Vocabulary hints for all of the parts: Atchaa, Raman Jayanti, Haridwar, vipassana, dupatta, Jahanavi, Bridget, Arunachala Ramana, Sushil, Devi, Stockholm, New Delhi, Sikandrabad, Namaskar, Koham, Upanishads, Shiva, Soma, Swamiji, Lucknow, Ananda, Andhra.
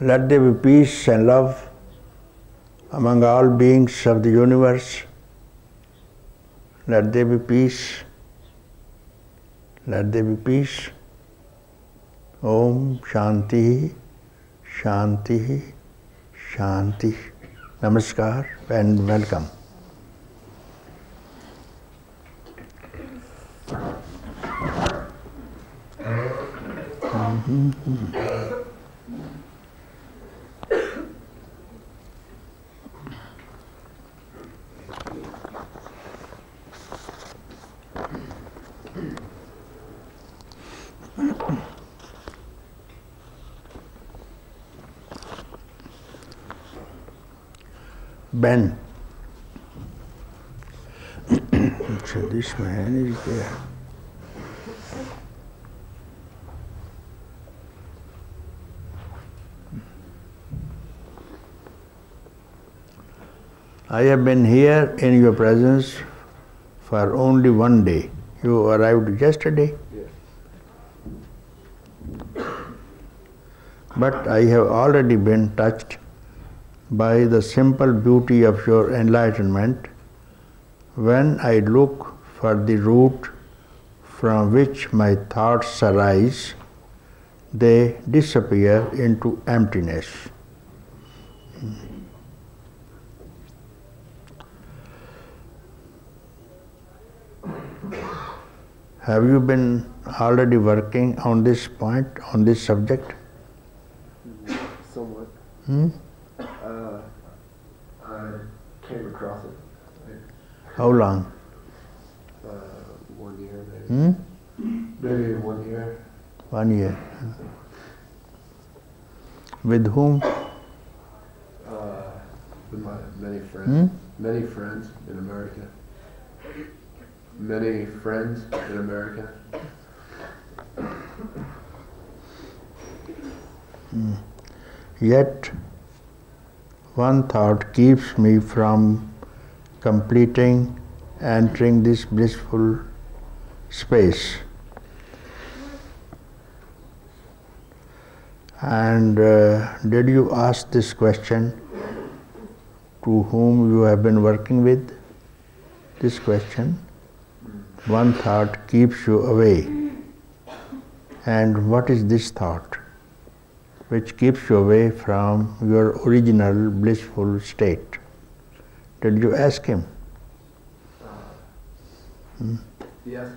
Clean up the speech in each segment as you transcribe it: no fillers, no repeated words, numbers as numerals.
Let there be peace and love among all beings of the universe. Let there be peace. Let there be peace. Om Shanti, Shanti, Shanti. Namaskar and welcome. Ben. So this man is there. I have been here in your presence for only one day. You arrived yesterday. Yes. But I have already been touched by the simple beauty of your enlightenment when I look for the root from which my thoughts arise, they disappear into emptiness. Have you been already working on this point, on this subject? Somewhat. How long? 1 year, maybe. Maybe 1 year. 1 year. With whom? With my many friends. Many friends in America. Many friends in America. Yet, one thought keeps me from completing, entering this blissful space. And did you ask this question to whom you have been working with? This question, one thought keeps you away. And what is this thought which keeps you away from your original blissful state? Did you ask him? Yes.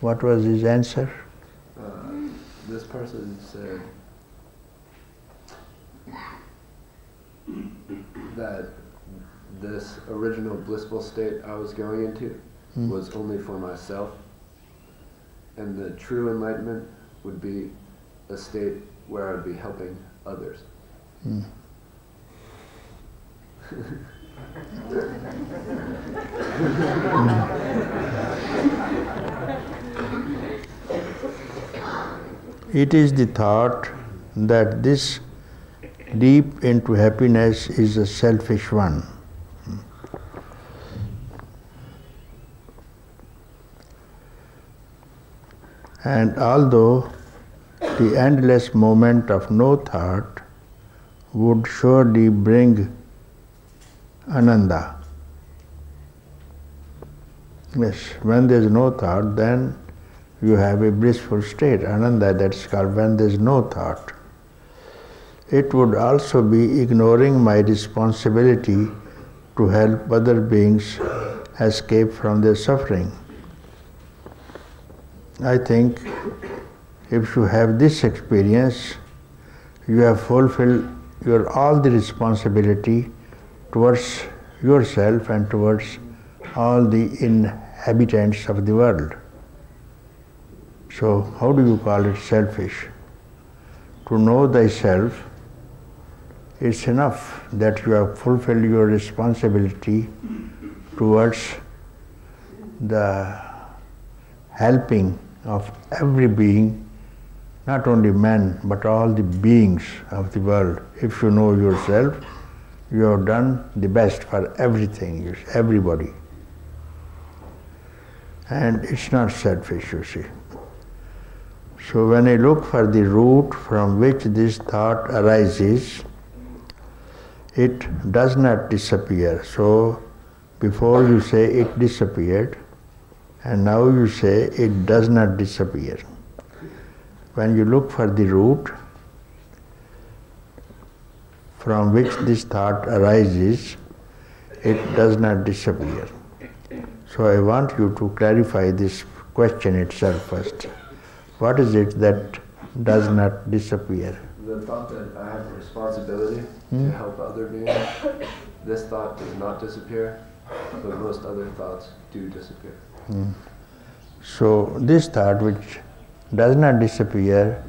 What was his answer? This person said that this original blissful state I was going into was only for myself, and the true enlightenment would be a state where I would be helping others. It is the thought that this leap into happiness is a selfish one. And although the endless moment of no thought would surely bring Ananda. Yes, when there is no thought, then you have a blissful state, Ananda, that's called when there is no thought. It would also be ignoring my responsibility to help other beings escape from their suffering. I think if you have this experience, you have fulfilled all the responsibility towards yourself and towards all the inhabitants of the world. So how do you call it selfish? To know thyself, it's enough that you have fulfilled your responsibility towards the helping of every being, not only man, but all the beings of the world. If you know yourself, you have done the best for everything, everybody. And it's not selfish, you see. So when I look for the root from which this thought arises, it does not disappear. So before you say it disappeared, and now you say it does not disappear. When you look for the root from which this thought arises, it does not disappear. So I want you to clarify this question itself first. What is it that does not disappear? The thought that I have a responsibility to help other beings, this thought does not disappear, but most other thoughts do disappear. So this thought which does not disappear,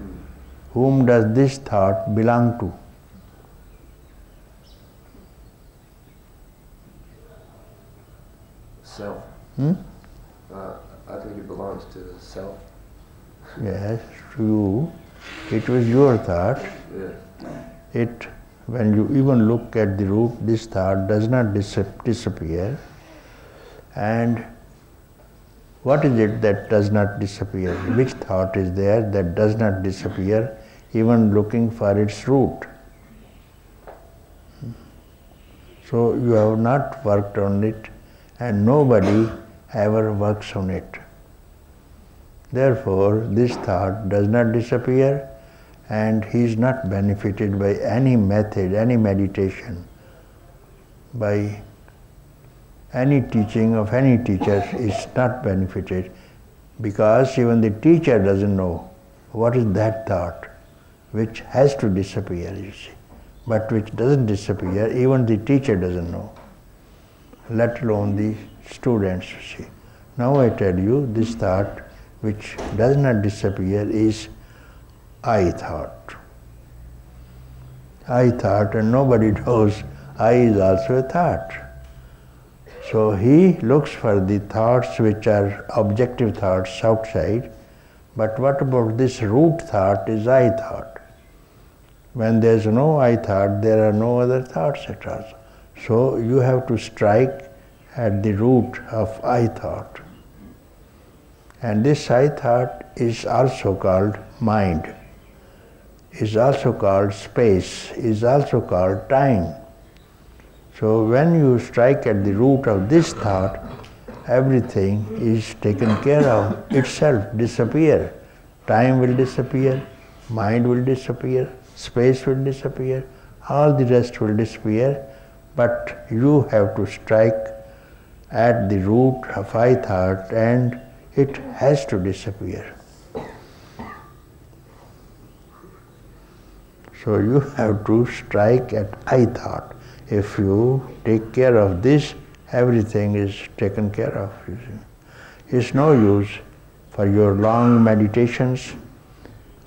whom does this thought belong to? Self. I think it belongs to the self. Yes, to you. It was your thought. It, when you even look at the root, this thought does not disappear. And what is it that does not disappear? Which thought is there that does not disappear, even looking for its root? So you have not worked on it, and nobody ever works on it. Therefore, this thought does not disappear, and he is not benefited by any method, any meditation, by any teaching of any teacher is not benefited, because even the teacher doesn't know what is that thought which has to disappear, you see, but which doesn't disappear, even the teacher doesn't know, let alone the students, you see. Now I tell you, this thought which does not disappear is I thought. I thought, and nobody knows I is also a thought. So he looks for the thoughts which are objective thoughts outside, but what about this root thought is I thought. When there is no I thought, there are no other thoughts at all. So you have to strike at the root of I thought. And this I thought is also called mind, is also called space, is also called time. So when you strike at the root of this thought, everything is taken care of, itself disappear. Time will disappear, mind will disappear, space will disappear, all the rest will disappear, but you have to strike at the root of I thought, and it has to disappear. So you have to strike at I thought. If you take care of this, everything is taken care of. You see. It's no use for your long meditations,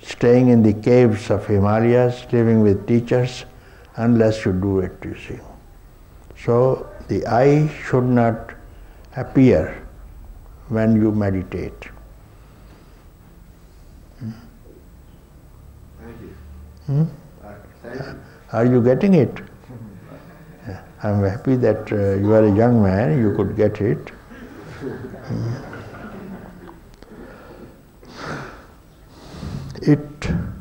staying in the caves of Himalayas, living with teachers, unless you do it, you see. So the I should not appear when you meditate. Are you getting it? I'm happy that you are a young man, you could get it. It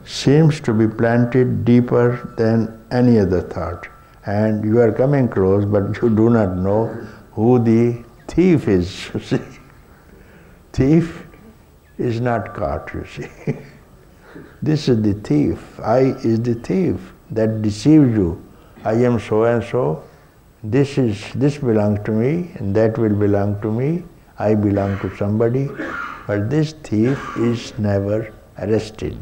seems to be planted deeper than any other thought, and you are coming close, but you do not know who the thief is, you see. Thief is not caught, you see. This is the thief. I is the thief that deceives you. I am so and so. This belongs to me, and that will belong to me. I belong to somebody. But this thief is never arrested.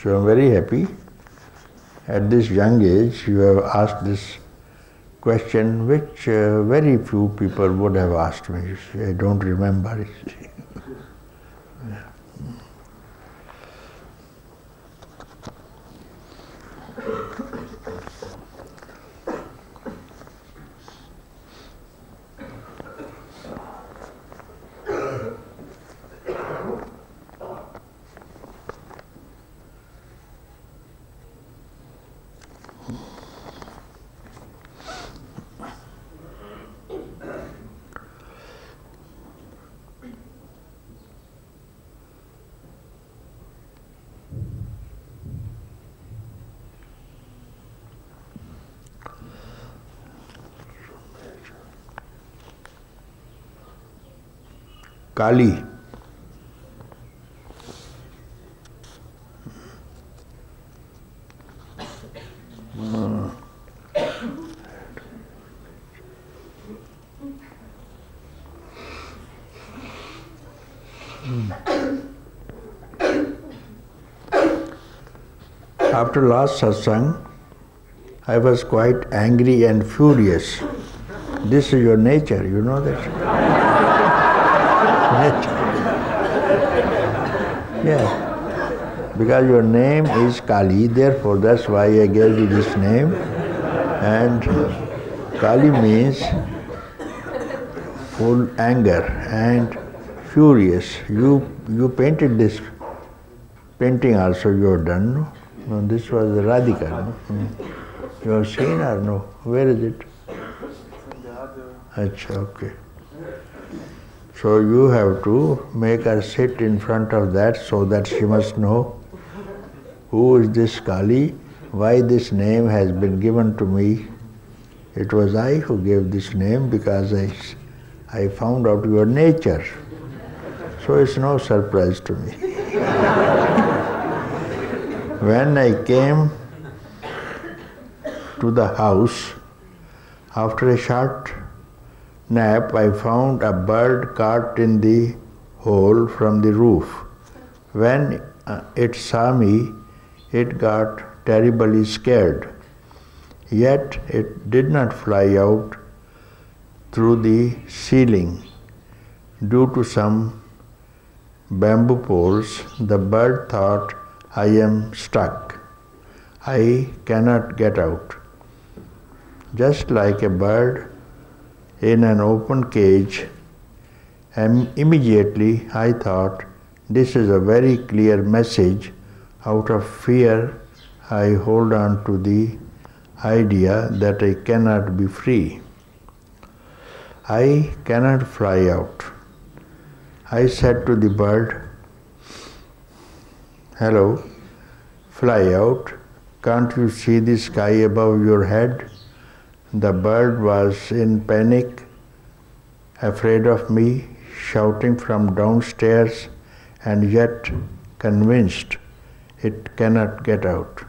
So I'm very happy. At this young age, you have asked this question, which very few people would have asked me. I don't remember it. Kali. After last satsang, I was quite angry and furious. This is your nature, you know that. Yeah, because your name is Kali, therefore that's why I gave you this name. And Kali means full anger and furious. You painted this painting also, you have done, no? No, this was Radhika, no? You have seen or no? Where is it? Atchaa, okay. So you have to make her sit in front of that so that she must know who is this Kali, why this name has been given to me. It was I who gave this name because I found out your nature. So it's no surprise to me. When I came to the house, after a short nap, I found a bird caught in the hole from the roof. When it saw me, it got terribly scared. Yet it did not fly out through the ceiling. Due to some bamboo poles, the bird thought, I am stuck. I cannot get out. Just like a bird in an open cage, and immediately I thought, this is a very clear message. Out of fear, I hold on to the idea that I cannot be free. I cannot fly out. I said to the bird, hello, fly out. Can't you see the sky above your head? The bird was in panic, afraid of me, shouting from downstairs, and yet convinced it cannot get out.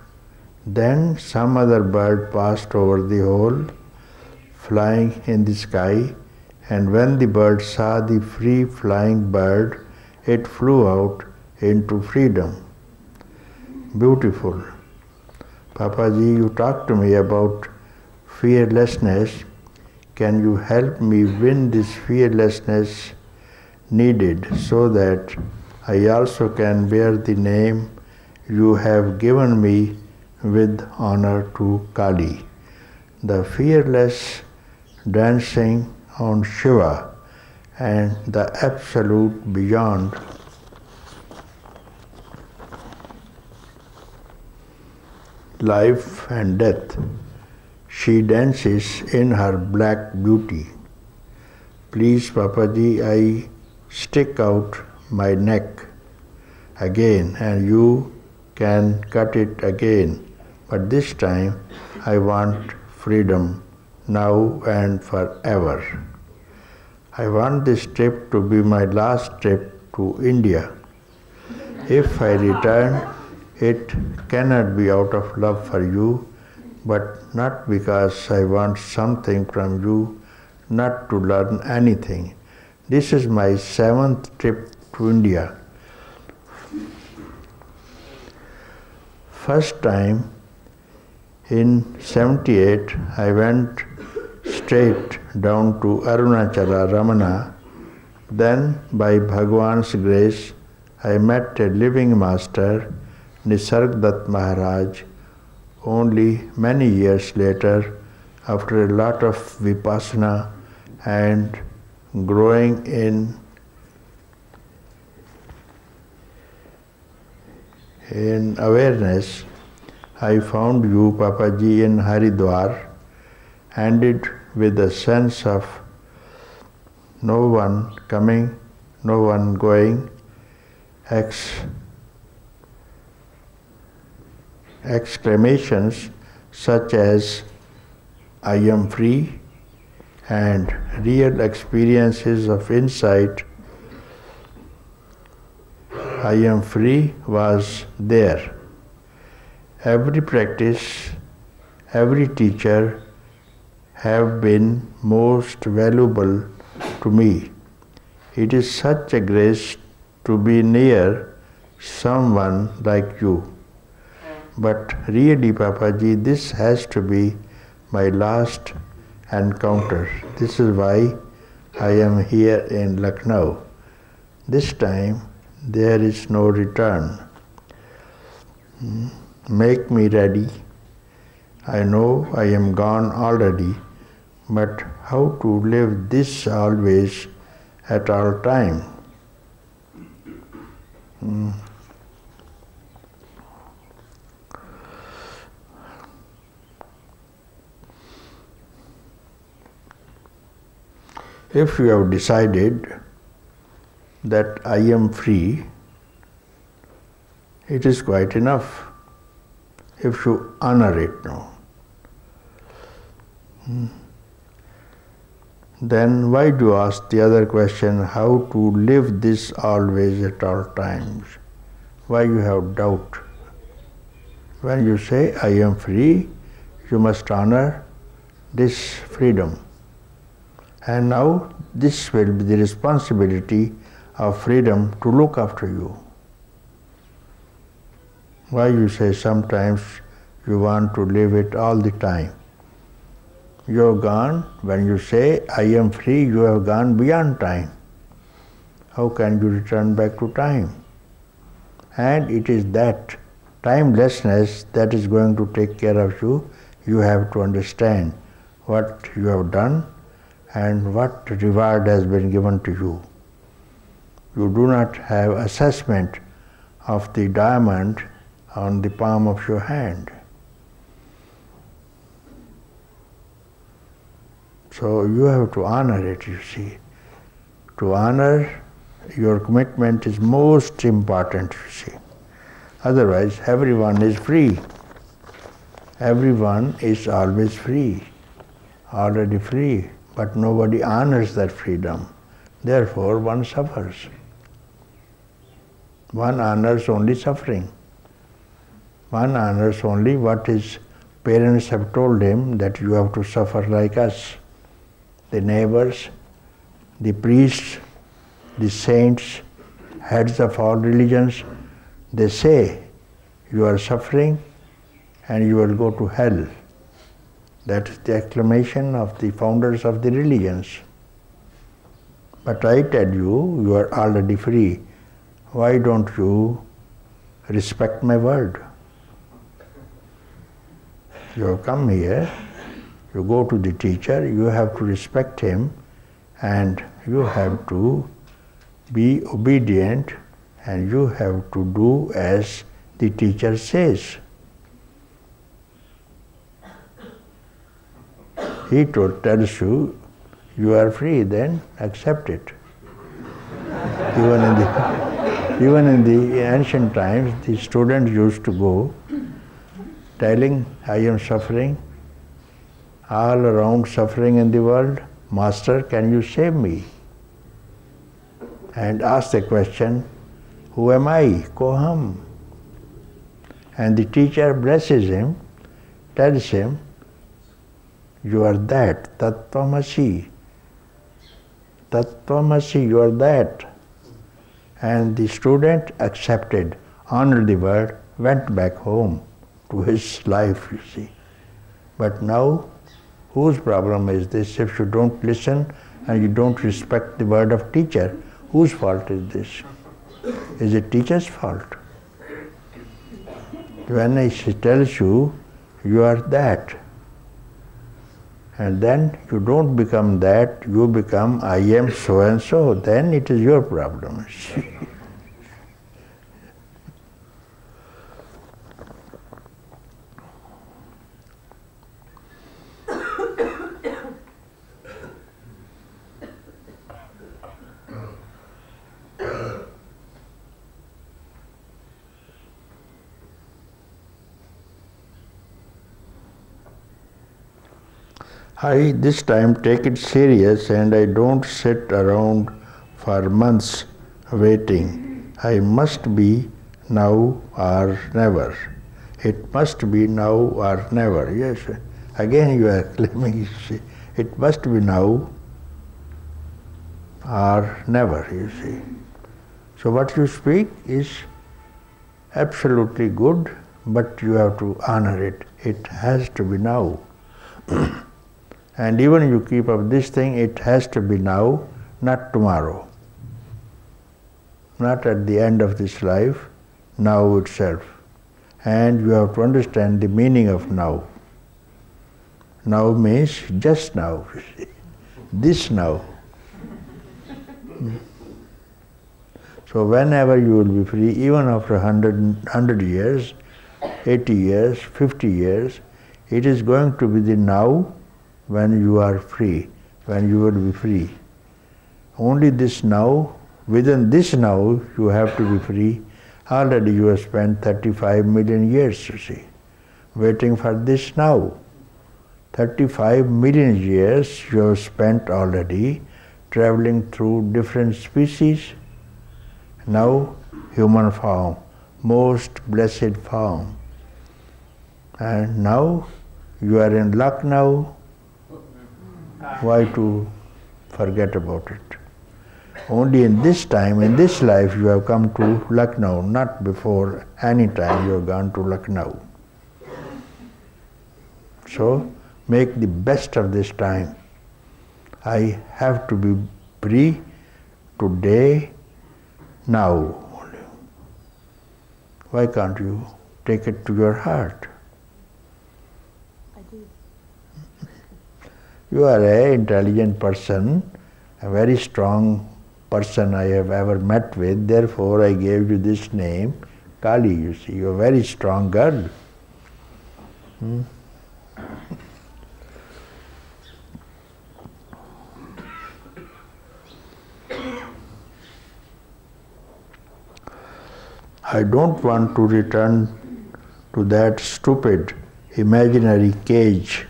Then some other bird passed over the hole, flying in the sky, and when the bird saw the free-flying bird, it flew out into freedom. Beautiful. Papaji, you talked to me about fearlessness. Can you help me win this fearlessness needed so that I also can bear the name you have given me with honor to Kali? the fearless dancing on Shiva and the absolute beyond. Life and death, she dances in her black beauty. Please, Papaji, I stick out my neck again and you can cut it again, but this time I want freedom now and forever. I want this trip to be my last trip to India. If I return, it cannot be out of love for you, but not because I want something from you, not to learn anything. This is my 7th trip to India. First time in 78, I went straight down to Arunachala Ramana. Then, by Bhagwan's grace, I met a living master, Nisargadatta Maharaj, only many years later, after a lot of vipassana and growing in awareness. I found you, Papaji, in Haridwar, ended with a sense of no one coming, no one going, exclamations such as I am free and real experiences of insight. I am free was there. Every practice, every teacher have been most valuable to me. It is such a grace to be near someone like you. But really, Papaji, this has to be my last encounter. This is why I am here in Lucknow. This time there is no return. Make me ready. I know I am gone already, but how to live this always at all time? If you have decided that I am free, it is quite enough if you honor it now. Then why do you ask the other question, how to live this always at all times? Why you have doubt? When you say, I am free, you must honor this freedom. And now this will be the responsibility of freedom to look after you. Why you say sometimes you want to live it all the time? You have gone, when you say I am free, you have gone beyond time. How can you return back to time? And it is that timelessness that is going to take care of you. You have to understand what you have done and what reward has been given to you. You do not have assessment of the diamond on the palm of your hand. So you have to honor it, you see. To honor your commitment is most important, you see. Otherwise, everyone is free. Everyone is always free, already free. But nobody honors that freedom. Therefore, one suffers. One honors only suffering. One honors only what his parents have told him, that you have to suffer like us. The neighbors, the priests, the saints, heads of all religions, they say, you are suffering and you will go to hell. That is the acclamation of the founders of the religions. But I tell you, you are already free. Why don't you respect my word? You have come here, You go to the teacher, you have to respect him and you have to be obedient and you have to do as the teacher says. He tells you, you are free, then accept it. Even in the ancient times, the students used to go telling, I am suffering, all around suffering in the world, Master, can you save me? And ask the question, who am I? Koham. And the teacher blesses him, tells him, you are that, Tattvamasi. Tattvamasi, you are that. And the student accepted, honored the word, went back home to his life, you see. But now, whose problem is this? If you don't listen and you don't respect the word of teacher, whose fault is this? Is it teacher's fault? When she tells you, you are that. And then you don't become that, you become I am so and so, then it is your problem. I this time take it serious and I don't sit around for months waiting. I must be now or never. It must be now or never. Yes, again you are claiming it must be now or never, you see. So what you speak is absolutely good, but you have to honor it. It has to be now. And even you keep up this thing, it has to be now, not tomorrow. Not at the end of this life, now itself. And you have to understand the meaning of now. Now means just now, this now. So whenever you will be free, even after 100 years, 80 years, 50 years, it is going to be the now, when you are free, when you will be free. Only this now, within this now, you have to be free. Already you have spent 35 million years, you see, waiting for this now. 35 million years you have spent already traveling through different species. Now, human form, most blessed form. And now, you are in Lucknow. Why to forget about it? Only in this time, in this life, you have come to Lucknow, not before any time you have gone to Lucknow. So, make the best of this time. I have to be free today, now. Why can't you take it to your heart? You are an intelligent person, a very strong person I have ever met with, therefore I gave you this name, Kali, you see, you are a very strong girl. I don't want to return to that stupid imaginary cage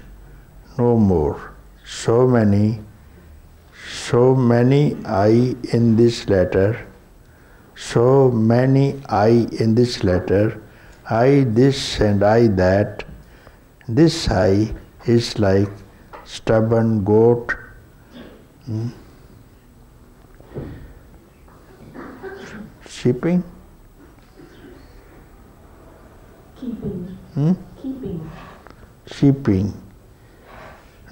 no more. So many I in this letter, so many I in this letter, I this and I that, this I is like stubborn goat, Shipping? Keeping. Keeping. Shipping.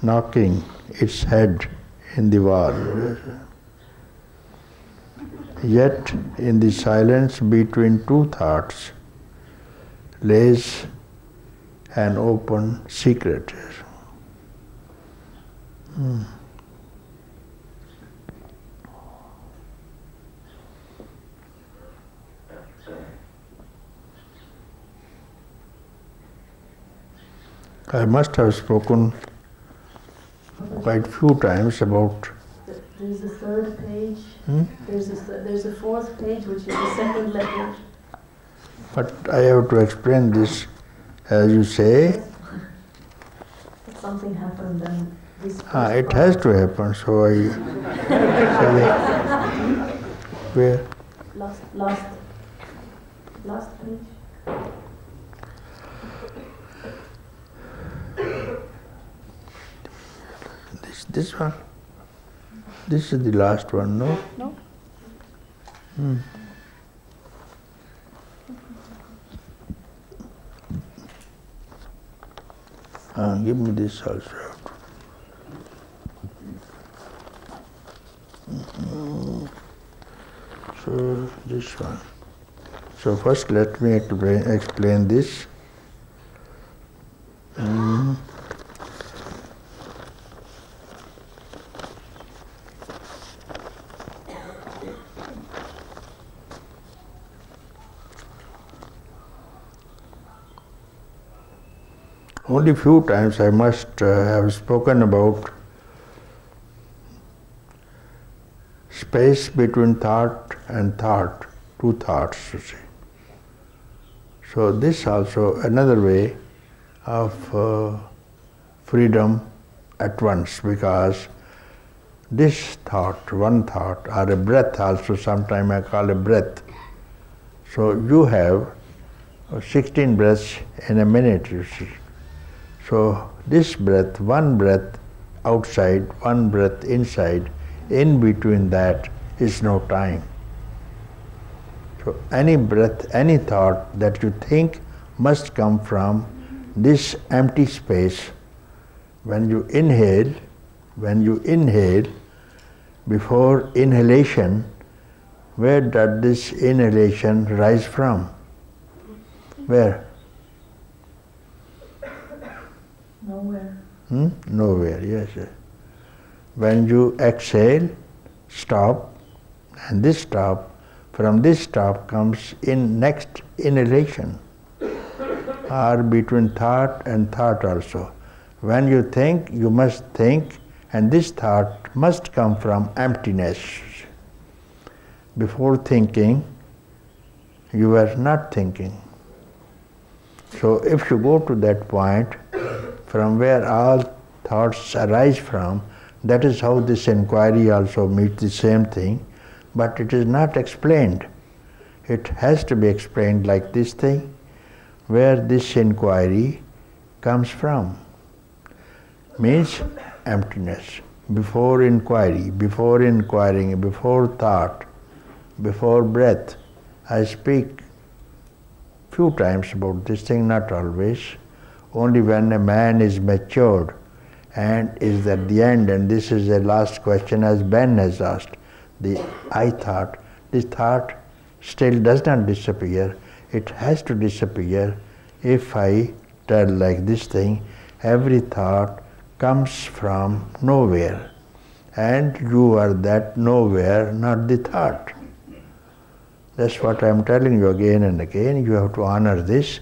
Knocking its head in the wall. Yet in the silence between two thoughts lays an open secret. I must have spoken quite few times about. There's a third page. There's a fourth page, which is the second letter. But I have to explain this, as you say. But something happened, then this. It has to happen. So I. Where? Last page. This one? This is the last one, no? No. Give me this also. So, this one. So, first let me explain this. Only few times I must have spoken about space between thought and thought, two thoughts, you see. So this also another way of freedom at once, because this thought, one thought, or a breath also, sometimes I call a breath. So you have 16 breaths in a minute, you see. So this breath, one breath outside, one breath inside, in between that is no time. So any breath, any thought that you think must come from this empty space. When you inhale, before inhalation, where does this inhalation rise from? Where? Nowhere. Nowhere, yes. When you exhale, stop, and this stop, from this stop comes in next inhalation, or between thought and thought also. When you think, you must think, and this thought must come from emptiness. Before thinking, you were not thinking. So if you go to that point, from where all thoughts arise from, that is how this inquiry also meets the same thing, but it is not explained. It has to be explained like this thing, where this inquiry comes from. Means emptiness. Before inquiry, before inquiring, before thought, before breath. I speak few times about this thing, not always. Only when a man is matured and is at the end, and this is the last question as Ben has asked, the I thought. This thought still does not disappear. It has to disappear if I tell like this thing. Every thought comes from nowhere, and you are that nowhere, not the thought. That's what I am telling you again and again. You have to honor this.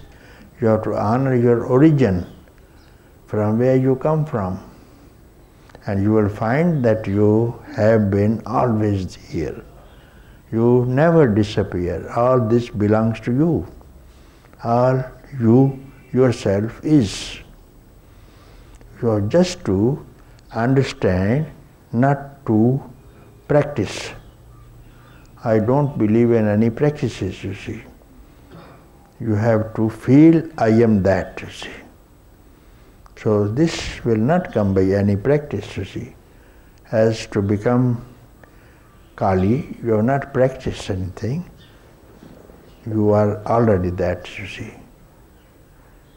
You have to honor your origin, from where you come from. And you will find that you have been always here. You never disappear. All this belongs to you. All you yourself is. You are just to understand, not to practice. I don't believe in any practices, you see. You have to feel, I am that, you see. So this will not come by any practice, you see. As to become Kali, you have not practiced anything. You are already that, you see.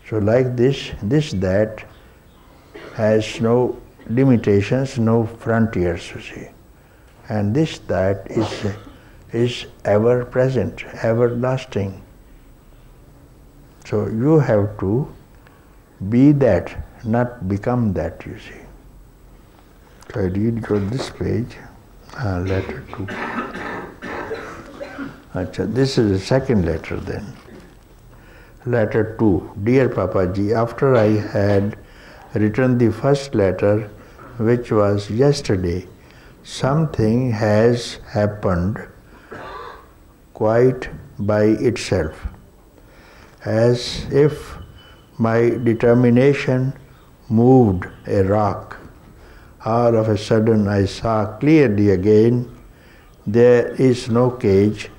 So like this, this that has no limitations, no frontiers, you see. And this that is ever present, everlasting. So you have to be that, not become that, you see. I read from this page, letter 2. Atchaa, this is the second letter then. Letter 2. Dear Papaji, after I had written the first letter, which was yesterday, something has happened quite by itself, as if my determination moved a rock. All of a sudden I saw clearly again, there is no cage,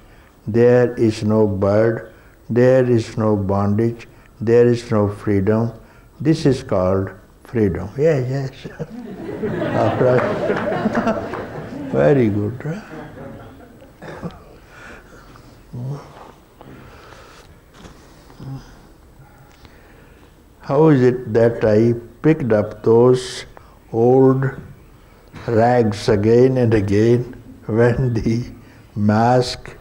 there is no bird, there is no bondage, there is no freedom. This is called freedom. Yes, yes. Very good. Huh? How is it that I picked up those old rags again and again when the mask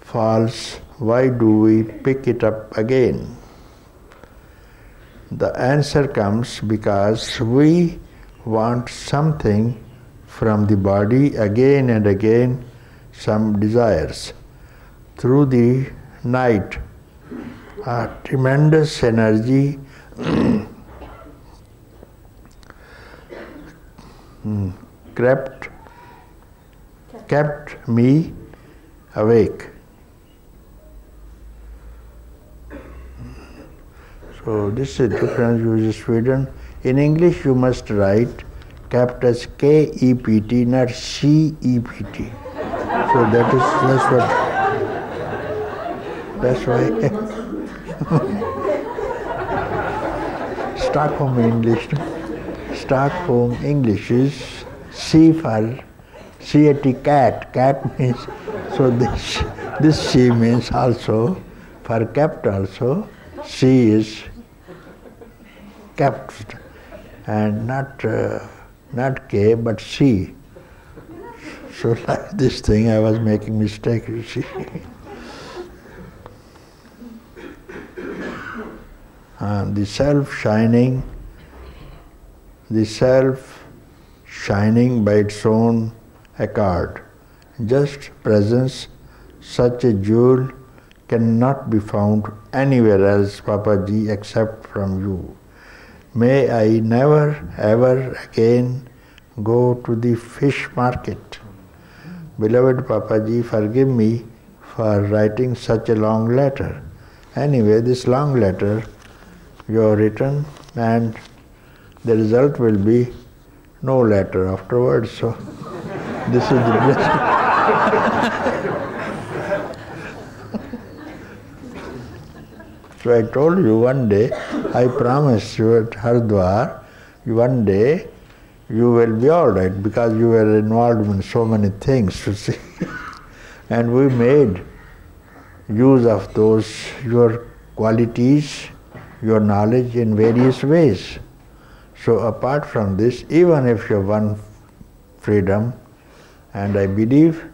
falls? Why do we pick it up again? The answer comes because we want something from the body again and again, some desires. Through the night, a tremendous energy kept me awake. So this is the difference with Sweden. In English you must write kept as K-E-P-T, not C-E-P-T. So that's why Stockholm English is C for C-A-T, cat. Cat means, so this C means also, for kept also, C is kept, and not K but C. So like this thing, I was making mistake, you see. The self-shining, by its own accord, just presence, such a jewel cannot be found anywhere else, Papaji, except from you. May I never ever again go to the fish market. Beloved Papaji, forgive me for writing such a long letter. Anyway, this long letter you have written, and the result will be no letter afterwards. So this is the blessing. So I told you one day, I promised you at Haridwar, one day you will be all right, because you were involved in so many things, you see. And we made use of those, your qualities, your knowledge in various ways. So apart from this, even if you won freedom, and I believe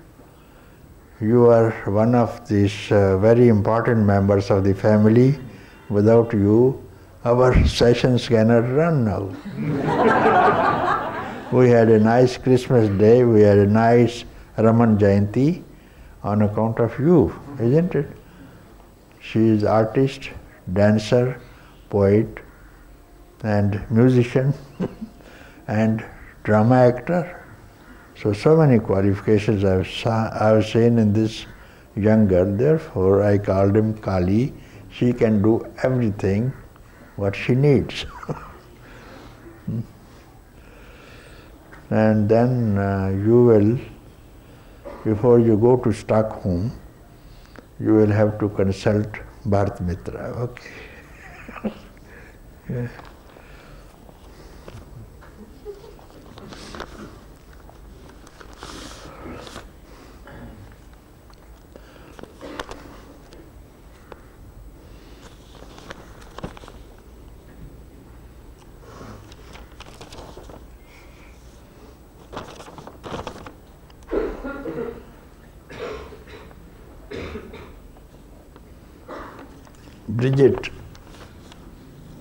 you are one of these very important members of the family. Without you, our sessions cannot run now. We had a nice Christmas day, we had a nice Raman Jayanti on account of you, isn't it? She is artist, dancer, poet and musician and drama actor. So many qualifications I've seen in this young girl, therefore I called him Kali. She can do everything what she needs. And then you will, before you go to Stockholm, you will have to consult Bharat Mitra, okay. Yeah.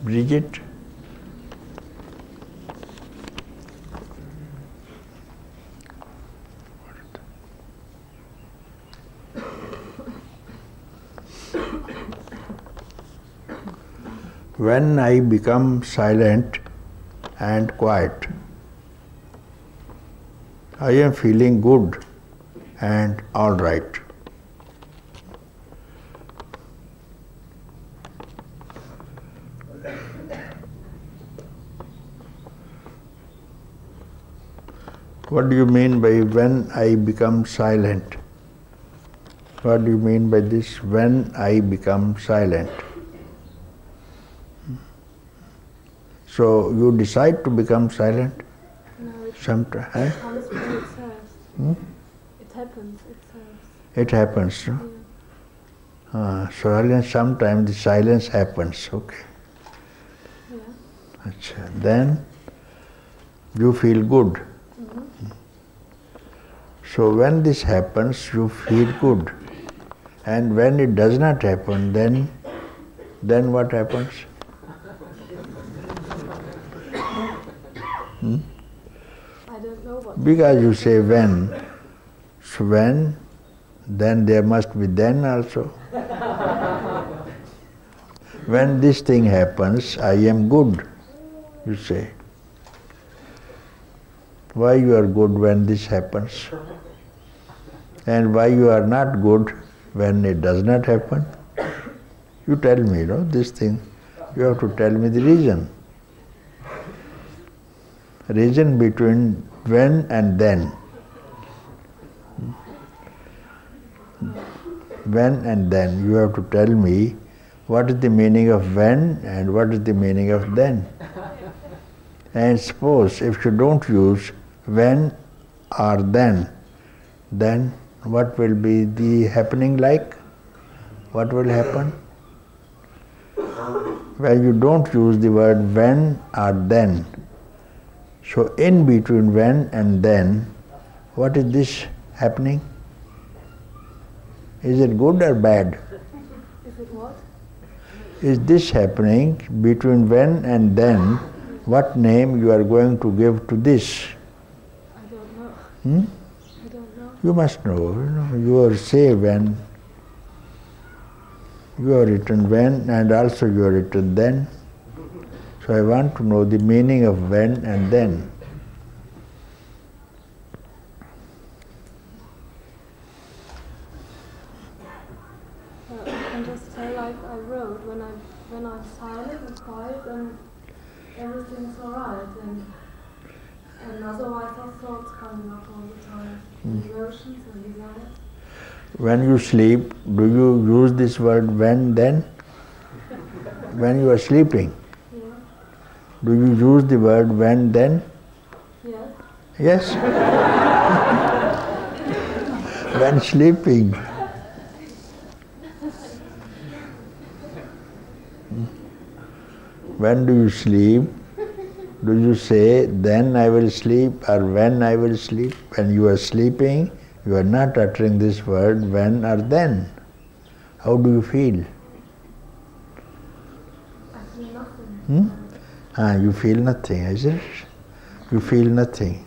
Bridget, when I become silent and quiet, I am feeling good and all right. What do you mean by when I become silent? What do you mean by this, when I become silent? So you decide to become silent? No. Sometimes. It comes when it serves. Hmm? It happens, it serves. It happens, no? Yeah. So sometimes the silence happens, okay. Yeah. Atchaa. Then you feel good. Mm-hmm. So when this happens, you feel good. And when it does not happen, then what happens? Hmm? I don't know what. Because you say when, so when, then there must be then also. When this thing happens, I am good, you say. Why you are good when this happens? And why you are not good when it does not happen? You tell me, you know, this thing. You have to tell me the reason. Reason between when and then. When and then. You have to tell me what is the meaning of when and what is the meaning of then. And suppose if you don't use when or then what will be the happening like? What will happen? When you don't use the word when or then, so in between when and then, what is this happening? Is it good or bad? Is it what? Is this happening between when and then? What name you are going to give to this? I don't know. Hmm? I don't know. You must know. You know, you are say when. You are written when and also you are written then. So I want to know the meaning of when and then. I can just say like I wrote, when I'm silent and quiet and everything's alright, and otherwise our thoughts coming up all the time, emotions and desires. When you sleep, do you use this word when, then? When you are sleeping? Yeah. Do you use the word when, then? Yeah. Yes. Yes? When sleeping. When do you sleep? Do you say, then I will sleep or when I will sleep? When you are sleeping, you are not uttering this word, when or then. How do you feel? I feel nothing. Hmm? You feel nothing, is it? You feel nothing.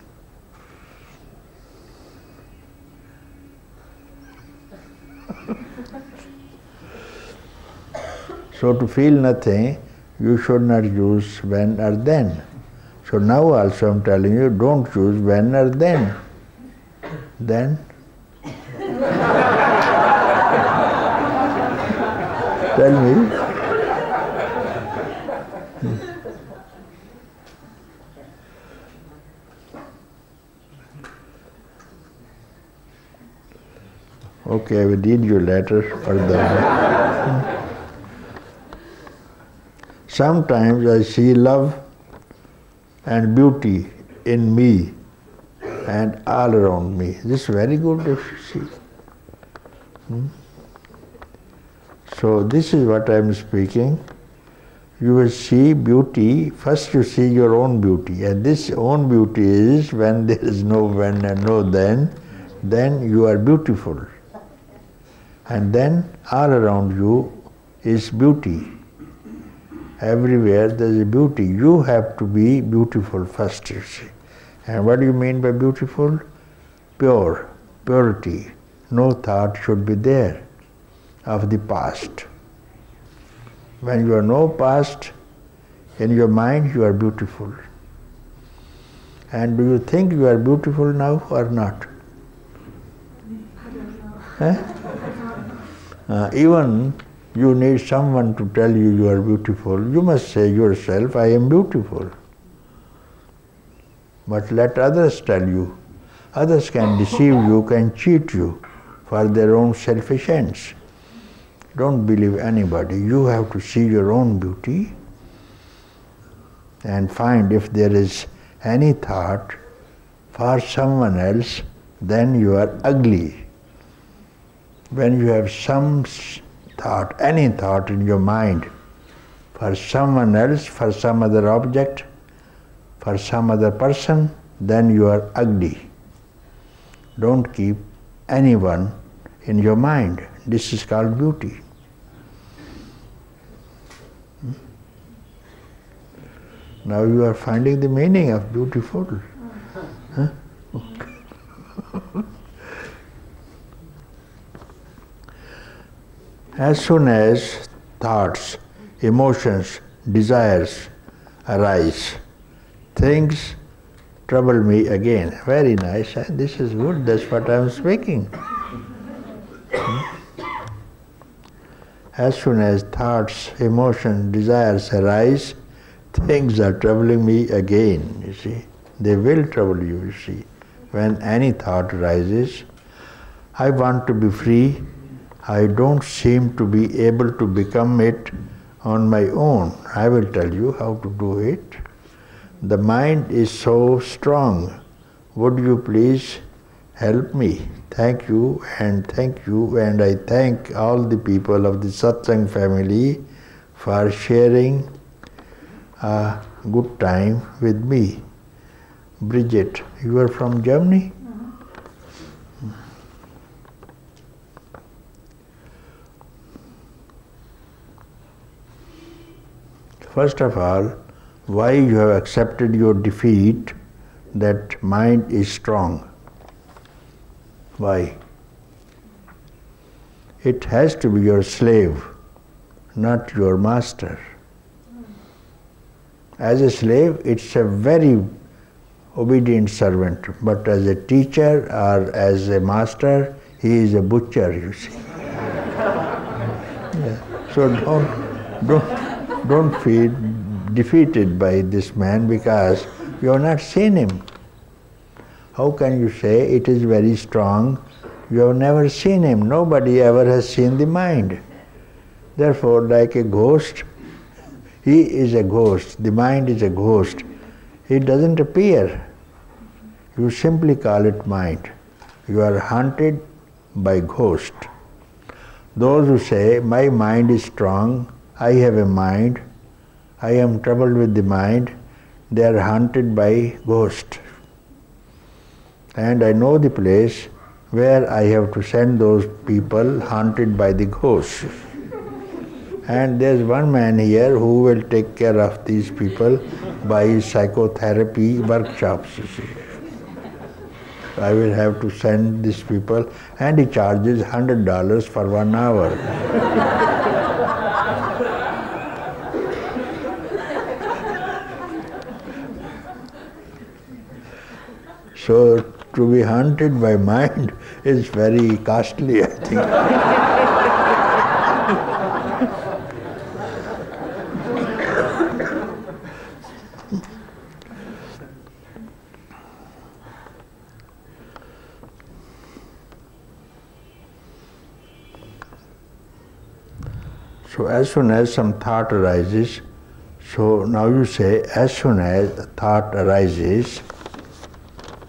So to feel nothing, you should not use when or then. So now also I am telling you, don't use when or then. Then? Tell me. Okay, I will read you later further. Sometimes I see love and beauty in me and all around me. This is very good if you see. Hmm? So this is what I am speaking. You will see beauty, first you see your own beauty, and this own beauty is when there is no when and no then you are beautiful. And then all around you is beauty. Everywhere there is a beauty. You have to be beautiful first, you see. And what do you mean by beautiful? Pure, purity. No thought should be there of the past. When you are no past, In your mind you are beautiful. And do you think you are beautiful now or not? Eh? Even you need someone to tell you you are beautiful, you must say yourself, I am beautiful. But let others tell you. Others can deceive you, can cheat you for their own selfish ends. Don't believe anybody. You have to see your own beauty and find if there is any thought for someone else, then you are ugly. When you have some thought, any thought in your mind for someone else, for some other object, for some other person, then you are ugly. Don't keep anyone in your mind. This is called beauty. Now you are finding the meaning of beautiful. Huh? Okay. As soon as thoughts, emotions, desires arise, things trouble me again. Very nice. Huh? This is good. That's what I am speaking. As soon as thoughts, emotions, desires arise, things are troubling me again, you see. They will trouble you, you see, when any thought arises. I want to be free. I don't seem to be able to become it on my own. I will tell you how to do it. The mind is so strong. Would you please help me? Thank you, and I thank all the people of the Satsang family for sharing a good time with me. Bridget, you are from Germany? Mm-hmm. First of all, why you have accepted your defeat, that mind is strong? Why? It has to be your slave, not your master. As a slave, it's a very obedient servant, but as a teacher or as a master, he is a butcher, you see. Yeah. So don't feel defeated by this man because you have not seen him. How can you say it is very strong? You have never seen him. Nobody ever has seen the mind. Therefore, like a ghost, he is a ghost, the mind is a ghost. It doesn't appear. You simply call it mind. You are haunted by ghost. Those who say, my mind is strong, I have a mind, I am troubled with the mind, they are haunted by ghost. And I know the place where I have to send those people haunted by the ghost. And there's one man here who will take care of these people by his psychotherapy workshops. I will have to send these people, and he charges $100 for 1 hour. So to be haunted by mind is very costly, I think. So as soon as some thought arises, so now you say, as soon as a thought arises,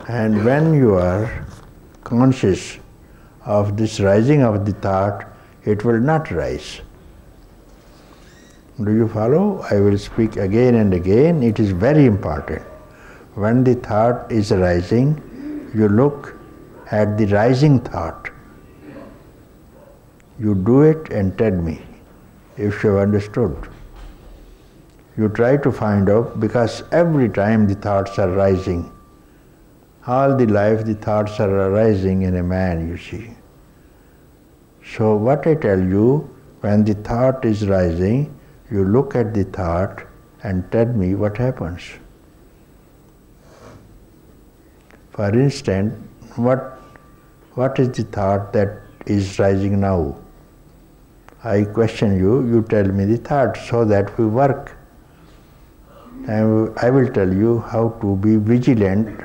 and when you are conscious of this rising of the thought, it will not rise. Do you follow? I will speak again and again. It is very important. When the thought is arising, you look at the rising thought. You do it and tell me, if you have understood. You try to find out, because every time the thoughts are rising, all the life the thoughts are arising in a man, you see. So what I tell you, when the thought is rising, you look at the thought and tell me what happens. For instance, what is the thought that is rising now? I question you, you tell me the thought, so that we work. And I will tell you how to be vigilant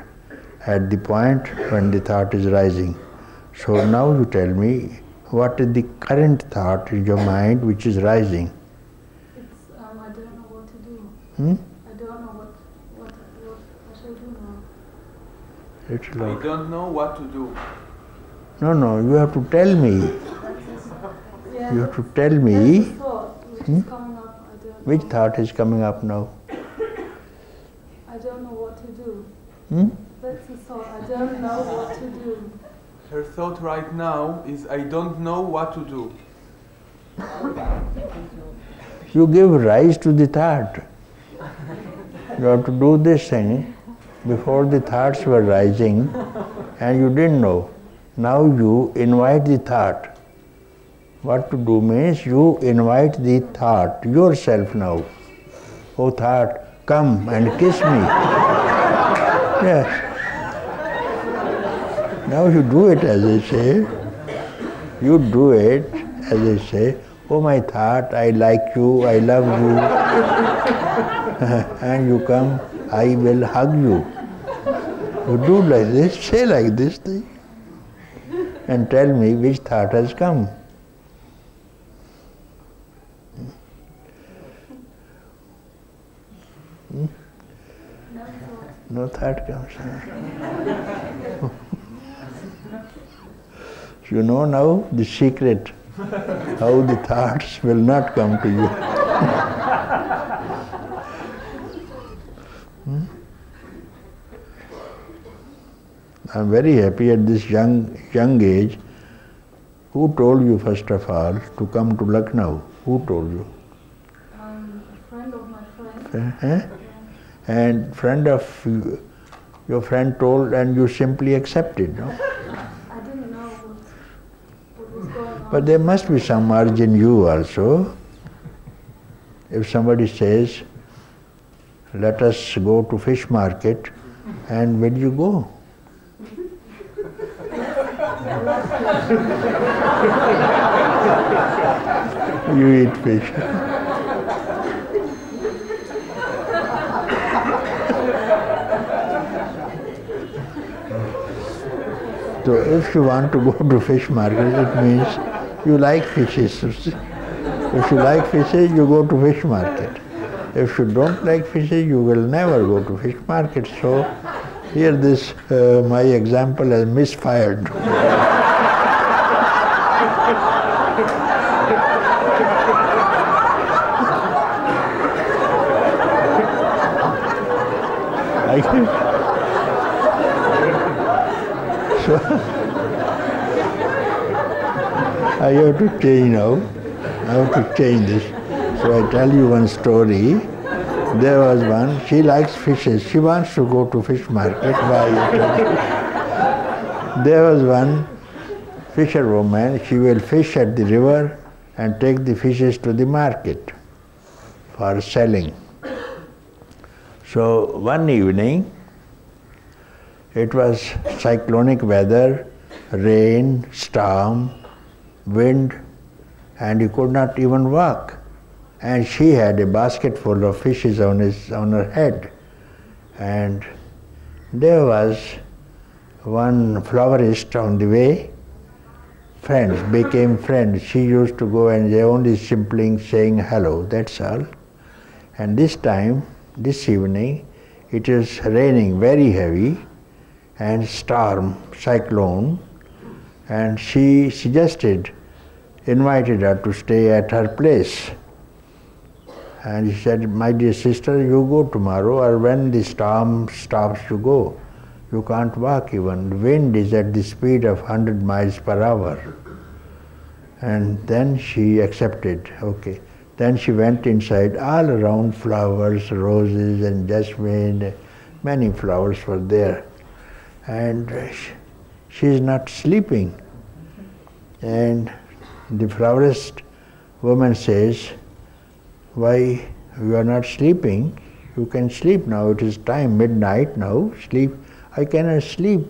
at the point when the thought is rising. So now you tell me, what is the current thought in your mind which is rising? It's, I don't know what to do. I don't know what I should do now. I don't know what to do. No, no, you have to tell me. Yeah, you have to tell me thought which is coming up. I don't know. Which thought is coming up now? I don't know what to do. That's the thought. I don't know what to do. Her thought right now is, I don't know what to do. You give rise to the thought. You have to do this thing. Before the thoughts were rising and you didn't know. Now you invite the thought. What to do means you invite the thought yourself now. Oh thought, come and kiss me. Yes. Now you do it as I say. You do it as I say. Oh my thought, I like you, I love you. And you come, I will hug you. You do like this, say like this thing. And tell me which thought has come. No thought comes. You know now the secret, how the thoughts will not come to you. I'm very happy at this young age. Who told you first of all to come to Lucknow? Who told you? A friend of my friend. And friend of your friend told, and you simply accepted, no? I didn't know what was going on. But there must be some urge in you also. If somebody says, let us go to fish market, and will you go? You eat fish. So if you want to go to fish market, it means you like fishes. If you like fishes, you go to fish market. If you don't like fishes, you will never go to fish market. So here this, my example has misfired. I have to change now. I have to change this. So I tell you one story. There was one, she likes fishes. She wants to go to fish market. Buy. There was one fisherwoman. She will fish at the river and take the fishes to the market for selling. So one evening, it was cyclonic weather, rain, storm, wind, and he could not even walk. And she had a basket full of fishes on her head. And there was one florist on the way. Friends, became friends. She used to go and they only simply saying hello, that's all. And this time, this evening, it is raining very heavy, and storm, cyclone, and she suggested, invited her to stay at her place. And she said, my dear sister, you go tomorrow, or when the storm stops, you go. You can't walk even. The wind is at the speed of 100 miles per hour. And then she accepted, okay. Then she went inside, all around flowers, roses and jasmine, many flowers were there. And she is not sleeping. And the florist woman says, why you are not sleeping, you can sleep now, it is time, midnight now, sleep. I cannot sleep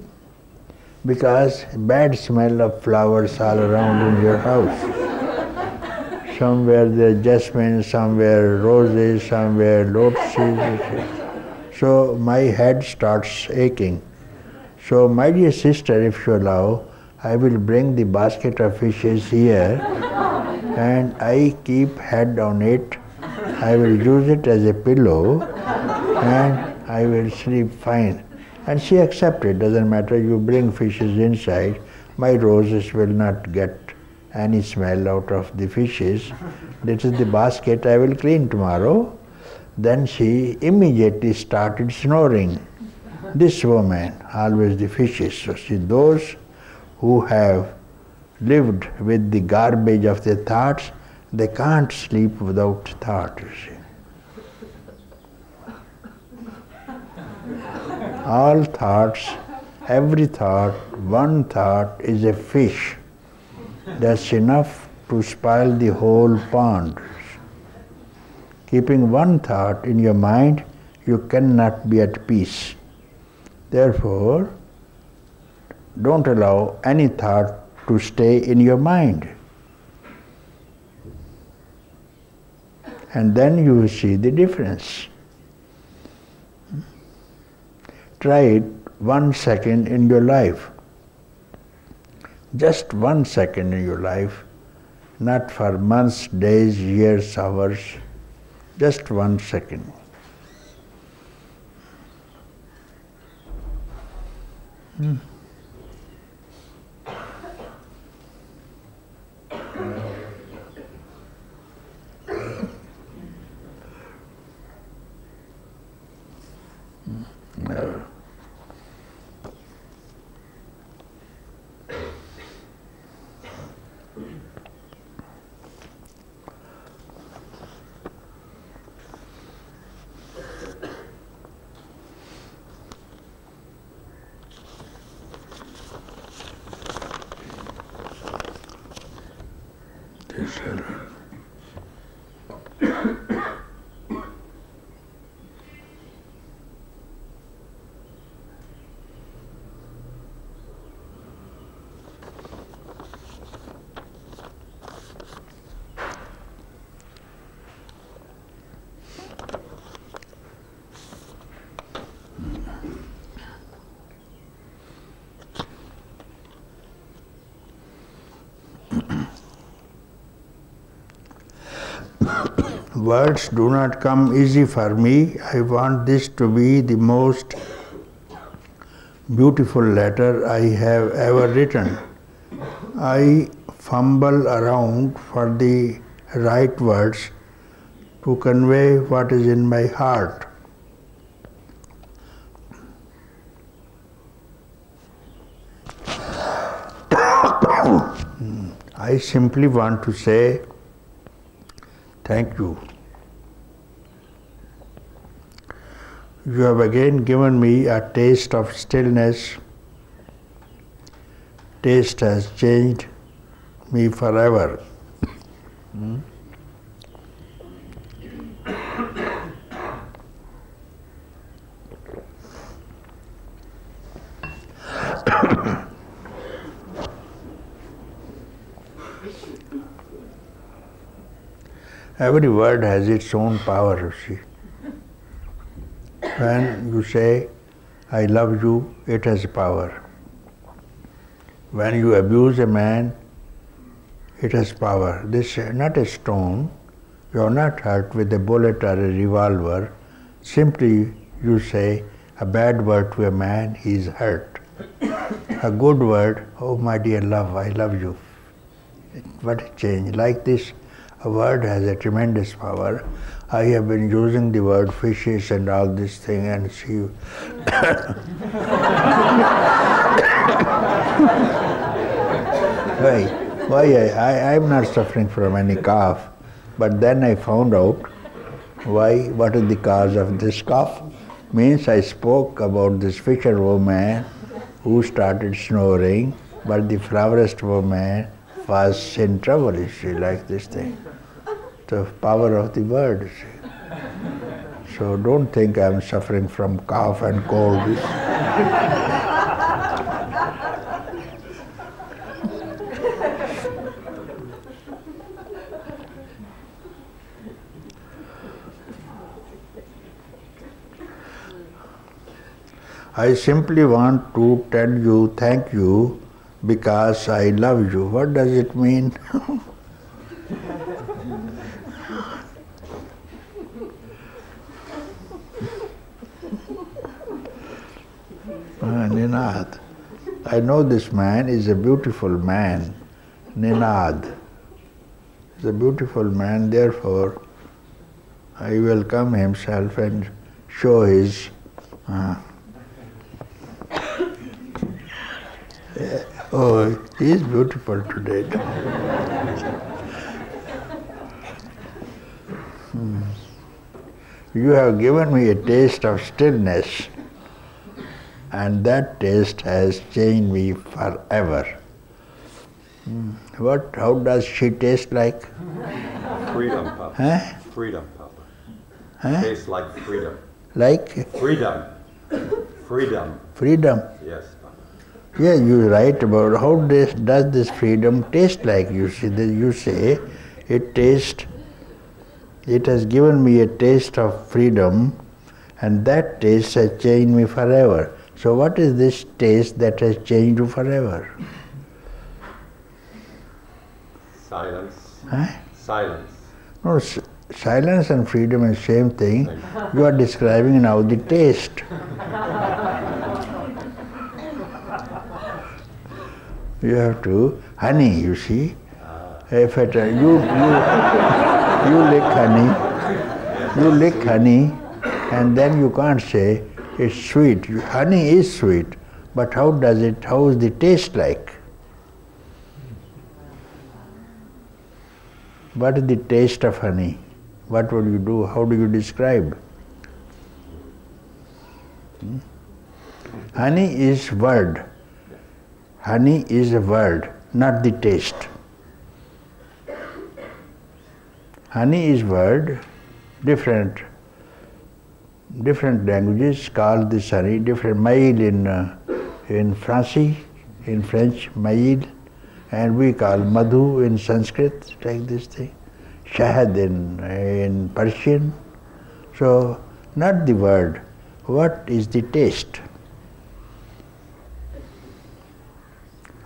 because bad smell of flowers all around in your house. Somewhere there is jasmine, somewhere roses, somewhere lotuses. So my head starts aching. So, my dear sister, if you allow, I will bring the basket of fishes here and I keep head on it. I will use it as a pillow and I will sleep fine. And she accepted, doesn't matter, you bring fishes inside, my roses will not get any smell out of the fishes. This is the basket I will clean tomorrow. Then she immediately started snoring. This woman, always the fishes, so see, those who have lived with the garbage of their thoughts, they can't sleep without thought, you see. All thoughts, every thought, one thought is a fish. That's enough to spoil the whole pond. Keeping one thought in your mind, you cannot be at peace. Therefore, don't allow any thought to stay in your mind. And then you will see the difference. Try it 1 second in your life. Just 1 second in your life, not for months, days, years, hours. Just 1 second. Words do not come easy for me. I want this to be the most beautiful letter I have ever written. I fumble around for the right words to convey what is in my heart. I simply want to say, thank you. You have again given me a taste of stillness. Taste has changed me forever. Every word has its own power, you see. When you say, I love you, it has power. When you abuse a man, it has power. This is not a stone. You are not hurt with a bullet or a revolver. Simply you say a bad word to a man, he is hurt. A good word, oh my dear love, I love you. What a change. Like this, a word has a tremendous power. I have been using the word fishes and all this thing and see. Why I am not suffering from any cough, but then I found out why, what is the cause of this cough. Means I spoke about this fisher woman who started snoring, but the florist woman was in trouble, you see, like this thing. The power of the word, you see. so don't think I am suffering from cough and cold. I simply want to tell you thank you because I love you. What does it mean? Ninad. I know this man is a beautiful man, Ninad. He's a beautiful man, therefore he will come himself and show his oh, he is beautiful today. You have given me a taste of stillness, and that taste has changed me forever. What? How does she taste like? Freedom, Papa. Huh? Freedom, Papa. Huh? Tastes like freedom. Like? Freedom. Freedom. Freedom. Yes. Yeah, you're right about how this, does this freedom taste like. You see, you say it tastes, it has given me a taste of freedom, and that taste has changed me forever. So what is this taste that has changed you forever? Silence. Huh? Silence. No, silence and freedom is the same thing. You are describing now the taste. You have to, honey, you see, if it, you lick honey, and then you can't say it's sweet. Honey is sweet, but how does it, how is the taste like? What is the taste of honey? What would you do? How do you describe? Hmm? Honey is word. Honey is a word, not the taste. Honey is word, different languages call this honey, different mail in French, mail, and we call madhu in Sanskrit, like this thing, shahad in Persian. So, not the word, what is the taste?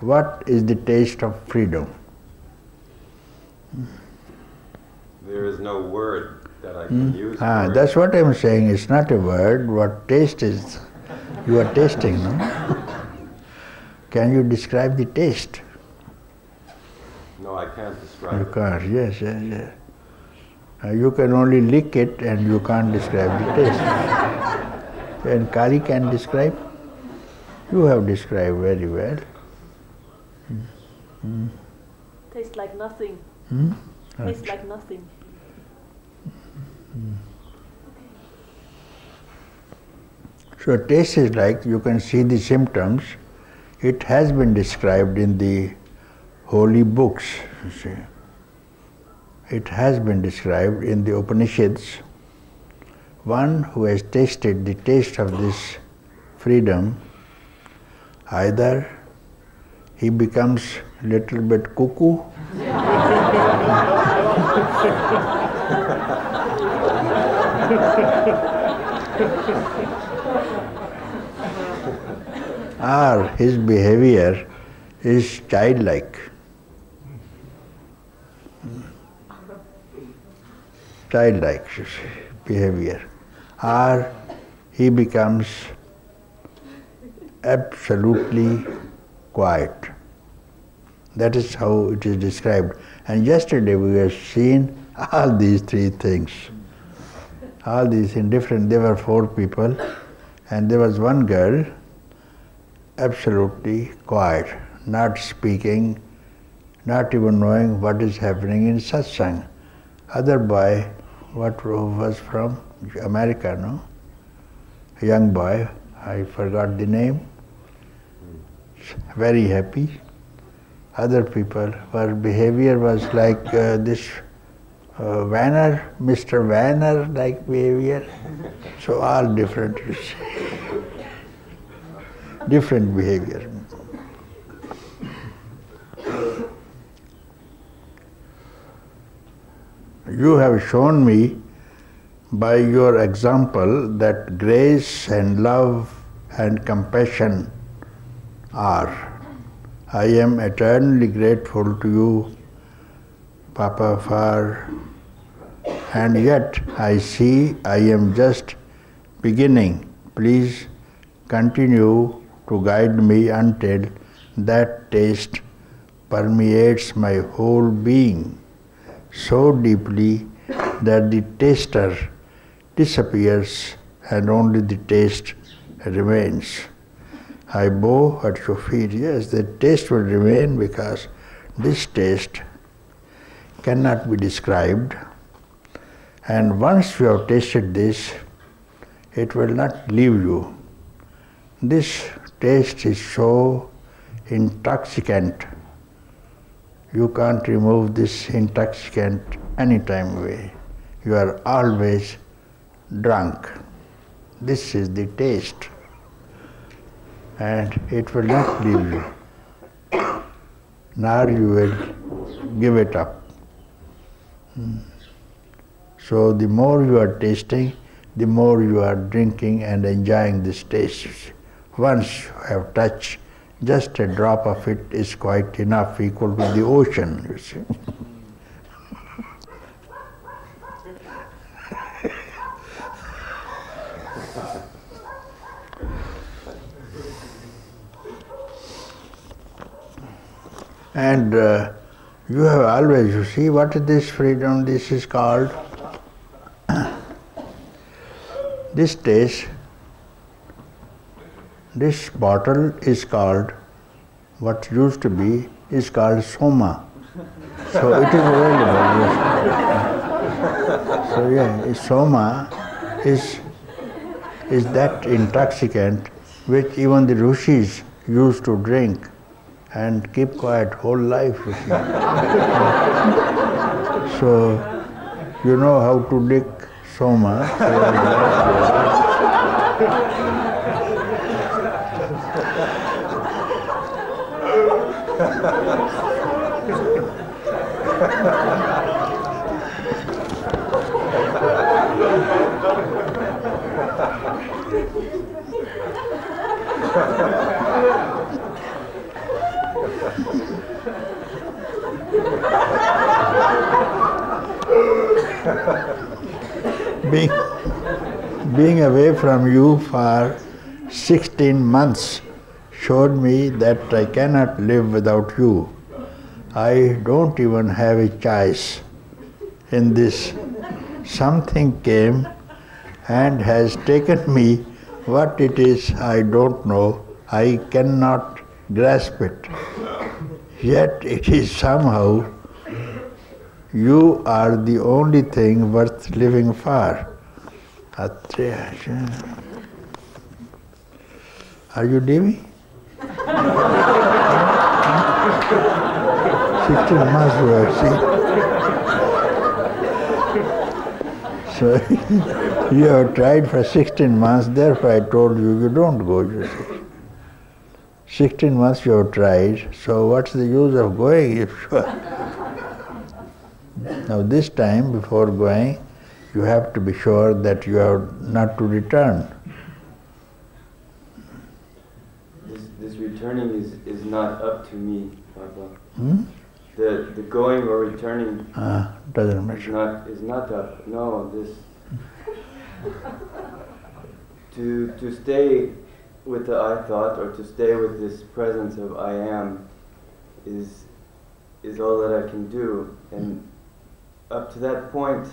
What is the taste of freedom? There is no word that I can use. Ah, that's what I'm saying. It's not a word. What taste is you are tasting, no? Can you describe the taste? No, I can't describe it. You can't, yes. You can only lick it and you can't describe the taste. And Kali can describe? You have described very well. Tastes like nothing. Hmm? Tastes like nothing. So taste is like, you can see the symptoms. It has been described in the holy books, you see. It has been described in the Upanishads. One who has tasted the taste of this freedom, either he becomes a little bit cuckoo, or his behavior is childlike. Childlike behavior. Or he becomes absolutely quiet. That is how it is described. And yesterday we have seen all these three things. All these in different, there were four people and there was one girl, absolutely quiet, not speaking, not even knowing what is happening in satsang. Other boy, what was from America, no? A young boy, I forgot the name. Very happy. Other people, her behavior was like this Vanner, Mr. Vanner-like behavior, so all different, different behavior. You have shown me by your example that grace and love and compassion are. I am eternally grateful to you, Papa, for, and yet I see I am just beginning. Please continue to guide me until that taste permeates my whole being so deeply that the taster disappears and only the taste remains. I bow at your feet. Yes, the taste will remain because this taste cannot be described. And once you have tasted this, it will not leave you. This taste is so intoxicant. You can't remove this intoxicant any time away. You are always drunk. This is the taste. And it will not leave you, nor you will give it up. So the more you are tasting, the more you are drinking and enjoying this taste. Once you have touched, just a drop of it is quite enough, equal to the ocean, you see. And you have always, you see, what is this freedom? This is called, this taste, this bottle is called, what used to be, is called Soma. So it is available. So yeah, Soma is that intoxicant which even the Rushis used to drink and keep quiet whole life, you see. So, you know how to lick Soma. Being away from you for 16 months showed me that I cannot live without you. I don't even have a choice in this. Something came and has taken me. What it is, I don't know. I cannot grasp it. Yet it is somehow you are the only thing worth living for. Atchaa. Are you Devi? 16 months you have seen. So you have tried for 16 months, therefore I told you, you don't go, you see. 16 months you have tried, so what's the use of going if you are? Now this time, before going, you have to be sure that you have not to return. This returning is not up to me, Papa. The going or returning doesn't matter. Is not up. No, this to stay with the I thought, or to stay with this presence of I am, is all that I can do. And up to that point,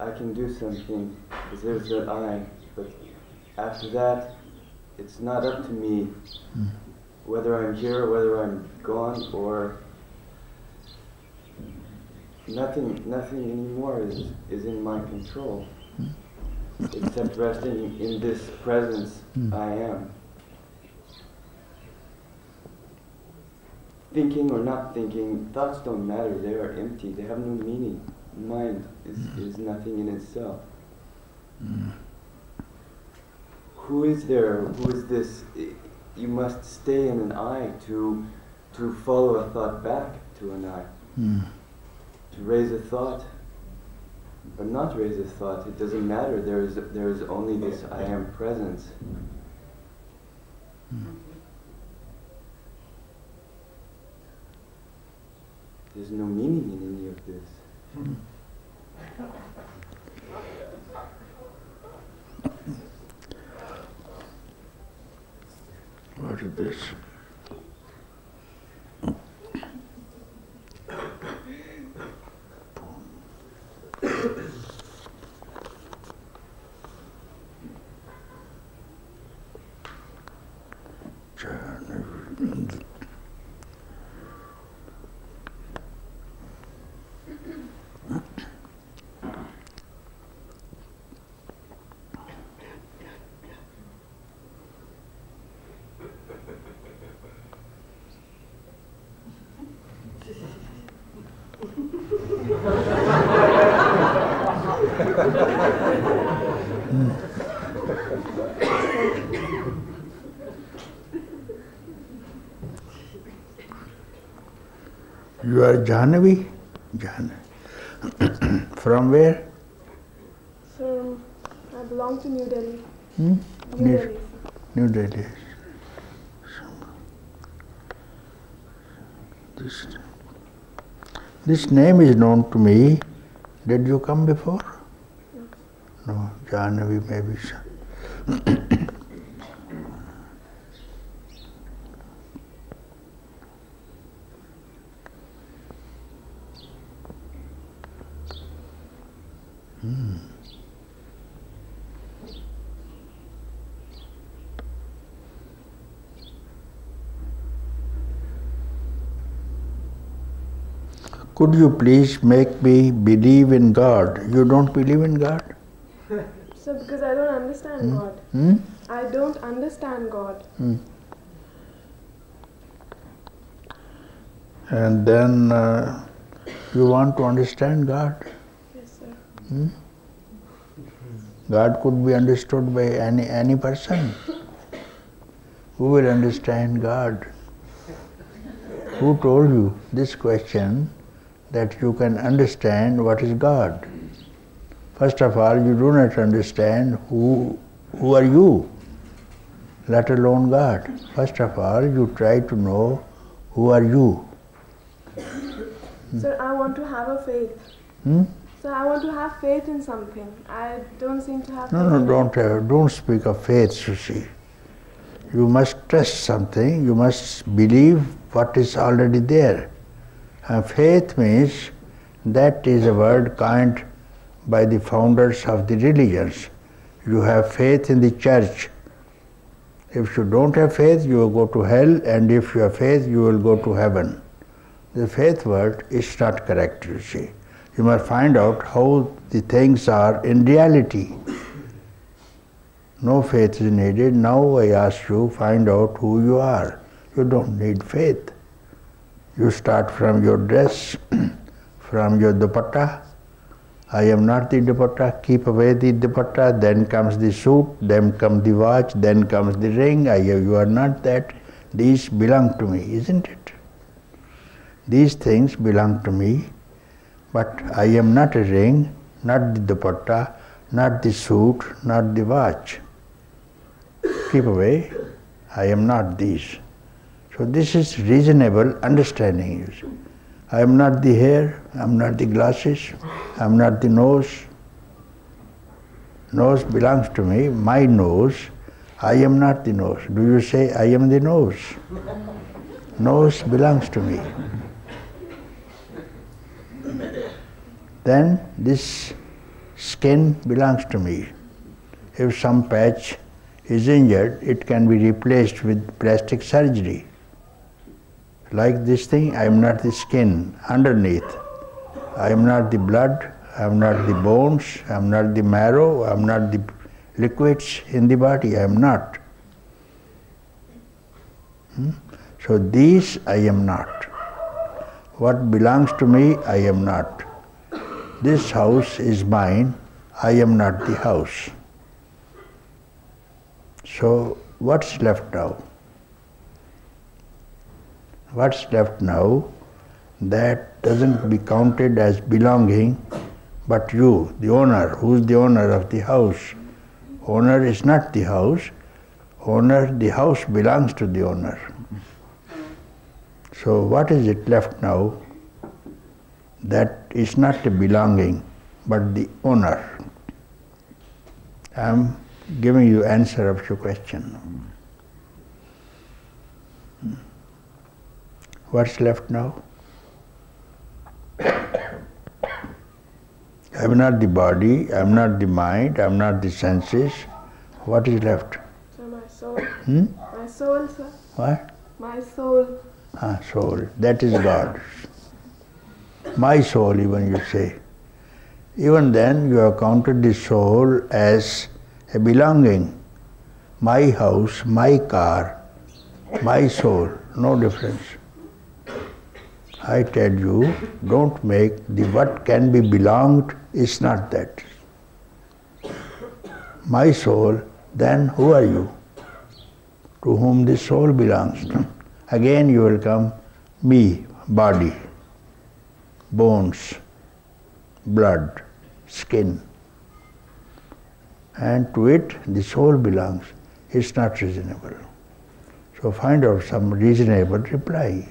I can do something, because there's that I. But after that, it's not up to me whether I'm here, whether I'm gone, or nothing anymore is in my control. Except resting in this presence, I am. Thinking or not thinking, thoughts don't matter. They are empty. They have no meaning. Mind is nothing in itself. Mm. Who is there? Who is this? You must stay in an eye to follow a thought back to an eye. Mm. To raise a thought, but not raise a thought. It doesn't matter. There is only this I am presence. Mm. There's no meaning in any of this. Mm. What is this? You are Jahanavi? Jahanavi. From where? So, I belong to New Delhi. Hmm? New Delhi. New Delhi. This name is known to me. Did you come before? No. No, Jahanavi maybe. Could you please make me believe in God? You don't believe in God? So, because I don't understand God. Hmm? I don't understand God. Hmm. And then you want to understand God? Yes, sir. Hmm? God could be understood by any person. Who will understand God? Who told you this question? That you can understand what is God. First of all, you do not understand who are you, let alone God. First of all, you try to know who are you. Sir, I want to have a faith. Hmm? Sir, I want to have faith in something. I don't seem to have faith. Don't speak of faith, Sushil. You must trust something, you must believe what is already there. Faith means, that is a word coined by the founders of the religions. You have faith in the church. If you don't have faith, you will go to hell, and if you have faith, you will go to heaven. The faith word is not correct, you see. You must find out how the things are in reality. No faith is needed. Now I ask you, find out who you are. You don't need faith. You start from your dress, from your dupatta. I am not the dupatta, keep away the dupatta, then comes the suit, then comes the watch, then comes the ring. You are not that. These belong to me, isn't it? These things belong to me, but I am not a ring, not the dupatta, not the suit, not the watch. Keep away, I am not these. So this is reasonable understanding. I am not the hair, I am not the glasses, I am not the nose. Nose belongs to me, my nose. I am not the nose. Do you say, I am the nose? Nose belongs to me. Then this skin belongs to me. If some patch is injured, it can be replaced with plastic surgery. Like this thing, I am not the skin underneath. I am not the blood, I am not the bones, I am not the marrow, I am not the liquids in the body, I am not. Hmm? So these I am not. What belongs to me, I am not. This house is mine, I am not the house. So what's left now? What's left now that doesn't be counted as belonging, but you, the owner. Who's the owner of the house? Owner is not the house. Owner, the house belongs to the owner. So what is it left now that is not the belonging, but the owner? I am giving you answer of your question. What's left now? I am not the body, I am not the mind, I am not the senses. What is left? Sir, my soul. My soul, sir. What? My soul. Ah, soul. That is God. My soul, even you say. Even then, you have counted the soul as a belonging. My house, my car, my soul. No difference. I tell you, don't make the what can be belonged is not that. My soul, then who are you? To whom this soul belongs to? Again you will come, me, body, bones, blood, skin. And to it the soul belongs. It's not reasonable. So find out some reasonable reply.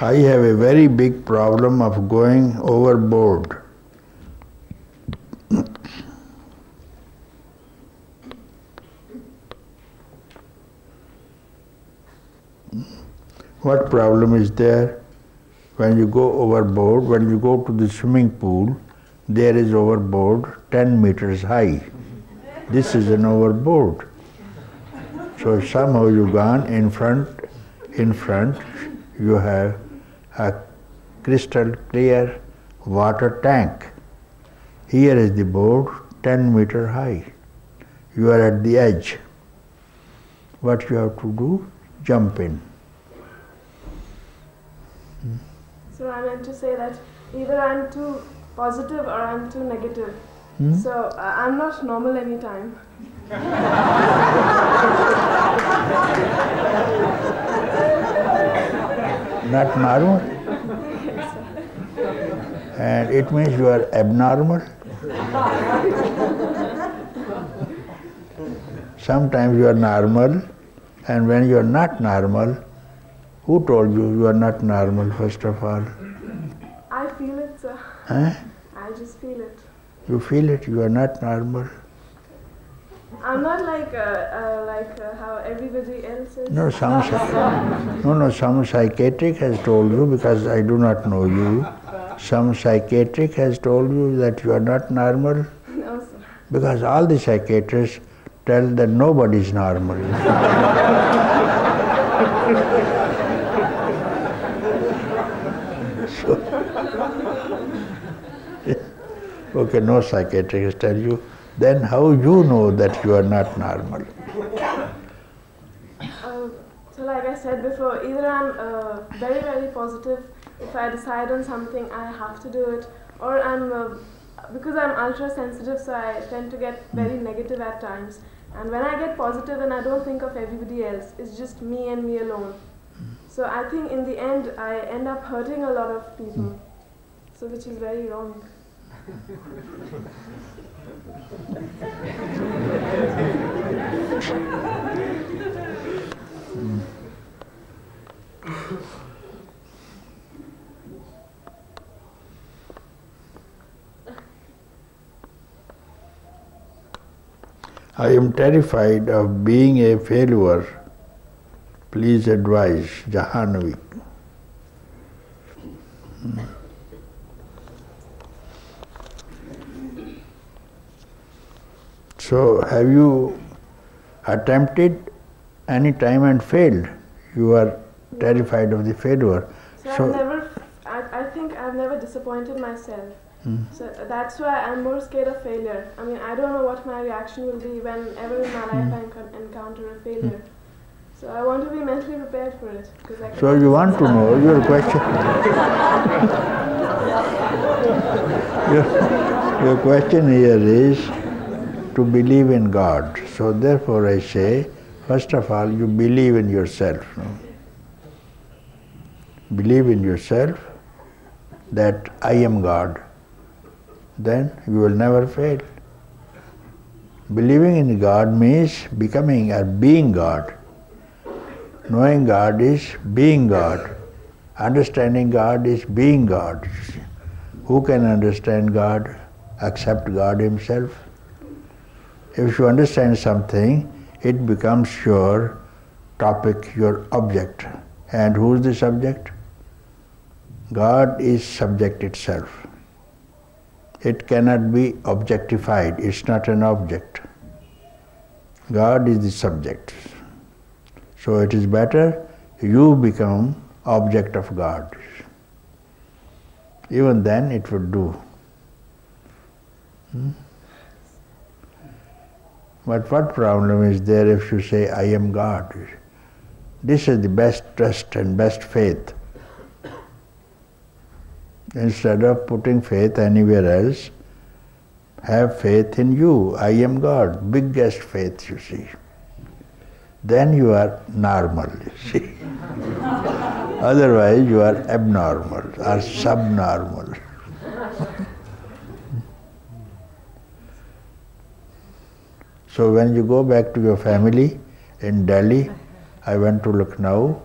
I have a very big problem of going overboard. What problem is there? When you go overboard, when you go to the swimming pool, there is overboard 10 meters high. This is an overboard. So somehow you've gone in front, you have a crystal clear water tank. Here is the board 10 meter high. You are at the edge. What you have to do? Jump in. So I meant to say that either I'm too positive or I'm too negative. So I'm not normal any time. Not normal, and it means you are abnormal. Sometimes you are normal, and when you are not normal, who told you you are not normal, first of all? I feel it, sir. Huh? I just feel it. You feel it, you are not normal. I'm not like how everybody else is. No, some psychiatric has told you, because I do not know you. Some psychiatric has told you that you are not normal. No, sir. Because all the psychiatrists tell that nobody is normal. Okay, no psychiatrist tell you. Then how you know that you are not normal? So like I said before, either I'm very, very positive. If I decide on something, I have to do it. Or I'm, because I'm ultra sensitive, so I tend to get very negative at times. And when I get positive and I don't think of everybody else, it's just me and me alone. So I think in the end, I end up hurting a lot of people, so which is very wrong. I am terrified of being a failure. Please advise, Jahanavi. So, have you attempted any time and failed? You are terrified of the failure. So I think I've never disappointed myself. So that's why I'm more scared of failure. I mean, I don't know what my reaction will be whenever in my life I encounter a failure. So I want to be mentally prepared for it. So you want to know your question. Your question here is to believe in God. So therefore I say, first of all, you believe in yourself. No? Believe in yourself that I am God. Then you will never fail. Believing in God means becoming or being God. Knowing God is being God. Understanding God is being God. Who can understand God except God Himself? If you understand something, it becomes your topic, your object. And who is the subject? God is subject itself. It cannot be objectified. It's not an object. God is the subject. So it is better you become object of God. Even then it would do. But what problem is there if you say, I am God? This is the best trust and best faith. Instead of putting faith anywhere else, have faith in you. I am God. Biggest faith, you see. Then you are normal, you see. Otherwise you are abnormal or subnormal. So when you go back to your family in Delhi, I went to Lucknow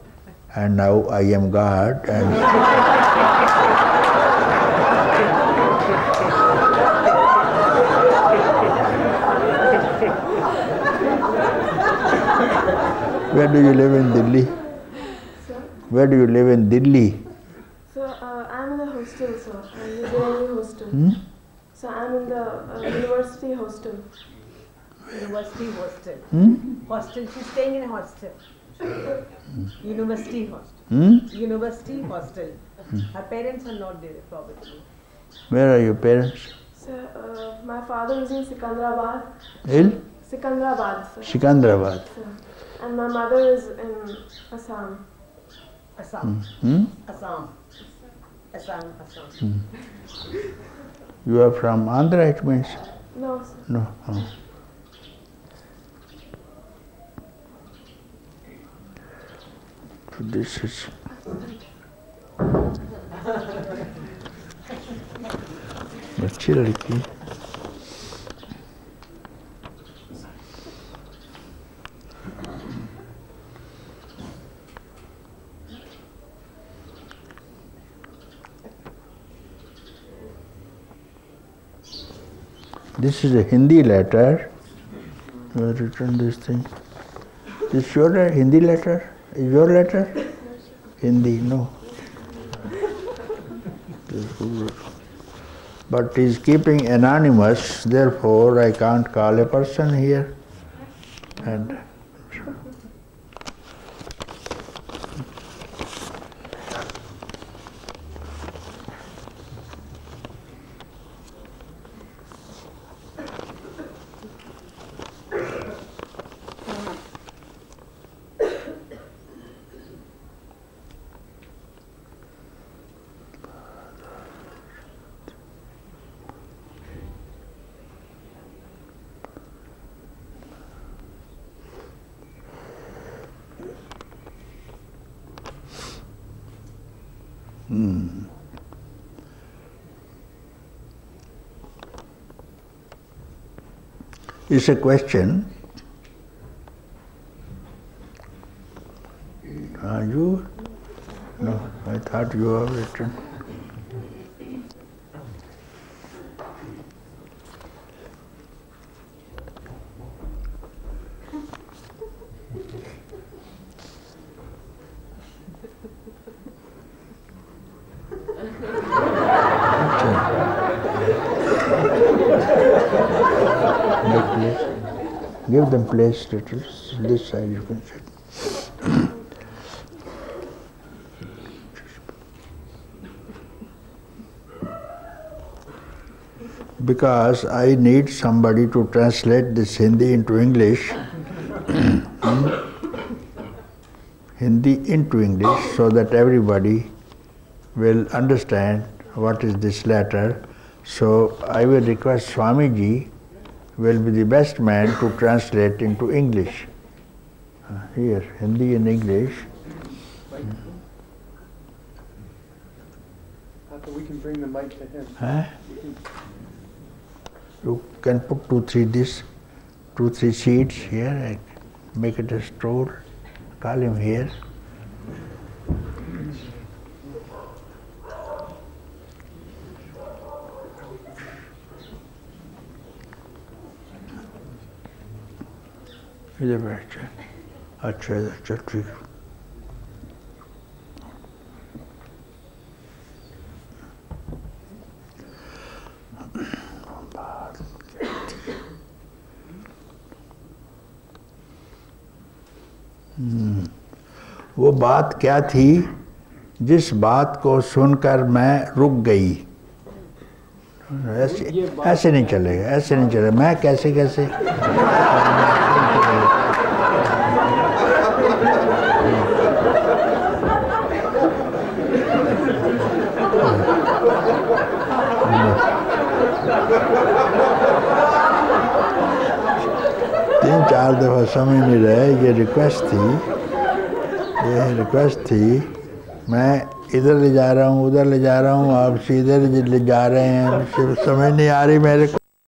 and now I am God and Where do you live in Delhi? Sir? Where do you live in Delhi? So I'm in the hostel, sir. I'm in the Delhi hostel. So I'm in the university hostel. University hostel. Hostel. She's staying in a hostel. University hostel. University hostel. Her parents are not there, probably. Where are your parents? Sir, my father is in Sikandrabad. In? Sikandrabad, sir. Sikandrabad. Sir. And my mother is in Assam. Assam. Assam. Assam. Assam. You are from Andhra, it means? No, sir. No. Oh. So this is. This is a Hindi letter. I have written this thing. This your Hindi letter? Is your letter? Hindi, no. But he is keeping anonymous, therefore I can't call a person here. And it's a question. Are you? No, I thought you have written. Give them place, littles. This side you can sit. Because I need somebody to translate this Hindi into English. Hindi into English, so that everybody will understand what is this letter. So I will request Swamiji will be the best man to translate into English. Here, Hindi and English. We can bring the mic to him. Huh? You can put two, three seats here and make it a stroll. Call him here. Atchaa. वो बात क्या थी जिस बात को सुनकर मैं रुक गई. ऐसे नहीं चलेगा, ऐसे नहीं चलेगा. मैं कैसे कैसे तीन चार दफा समझ नहीं रहे. ये रिक्वेस्ट थी मैं इधर ले जा रहा हूँ, उधर ले जा रहा हूँ, आप से इधर ले जा रहे हैं, समझ नहीं आ रही मेरे को.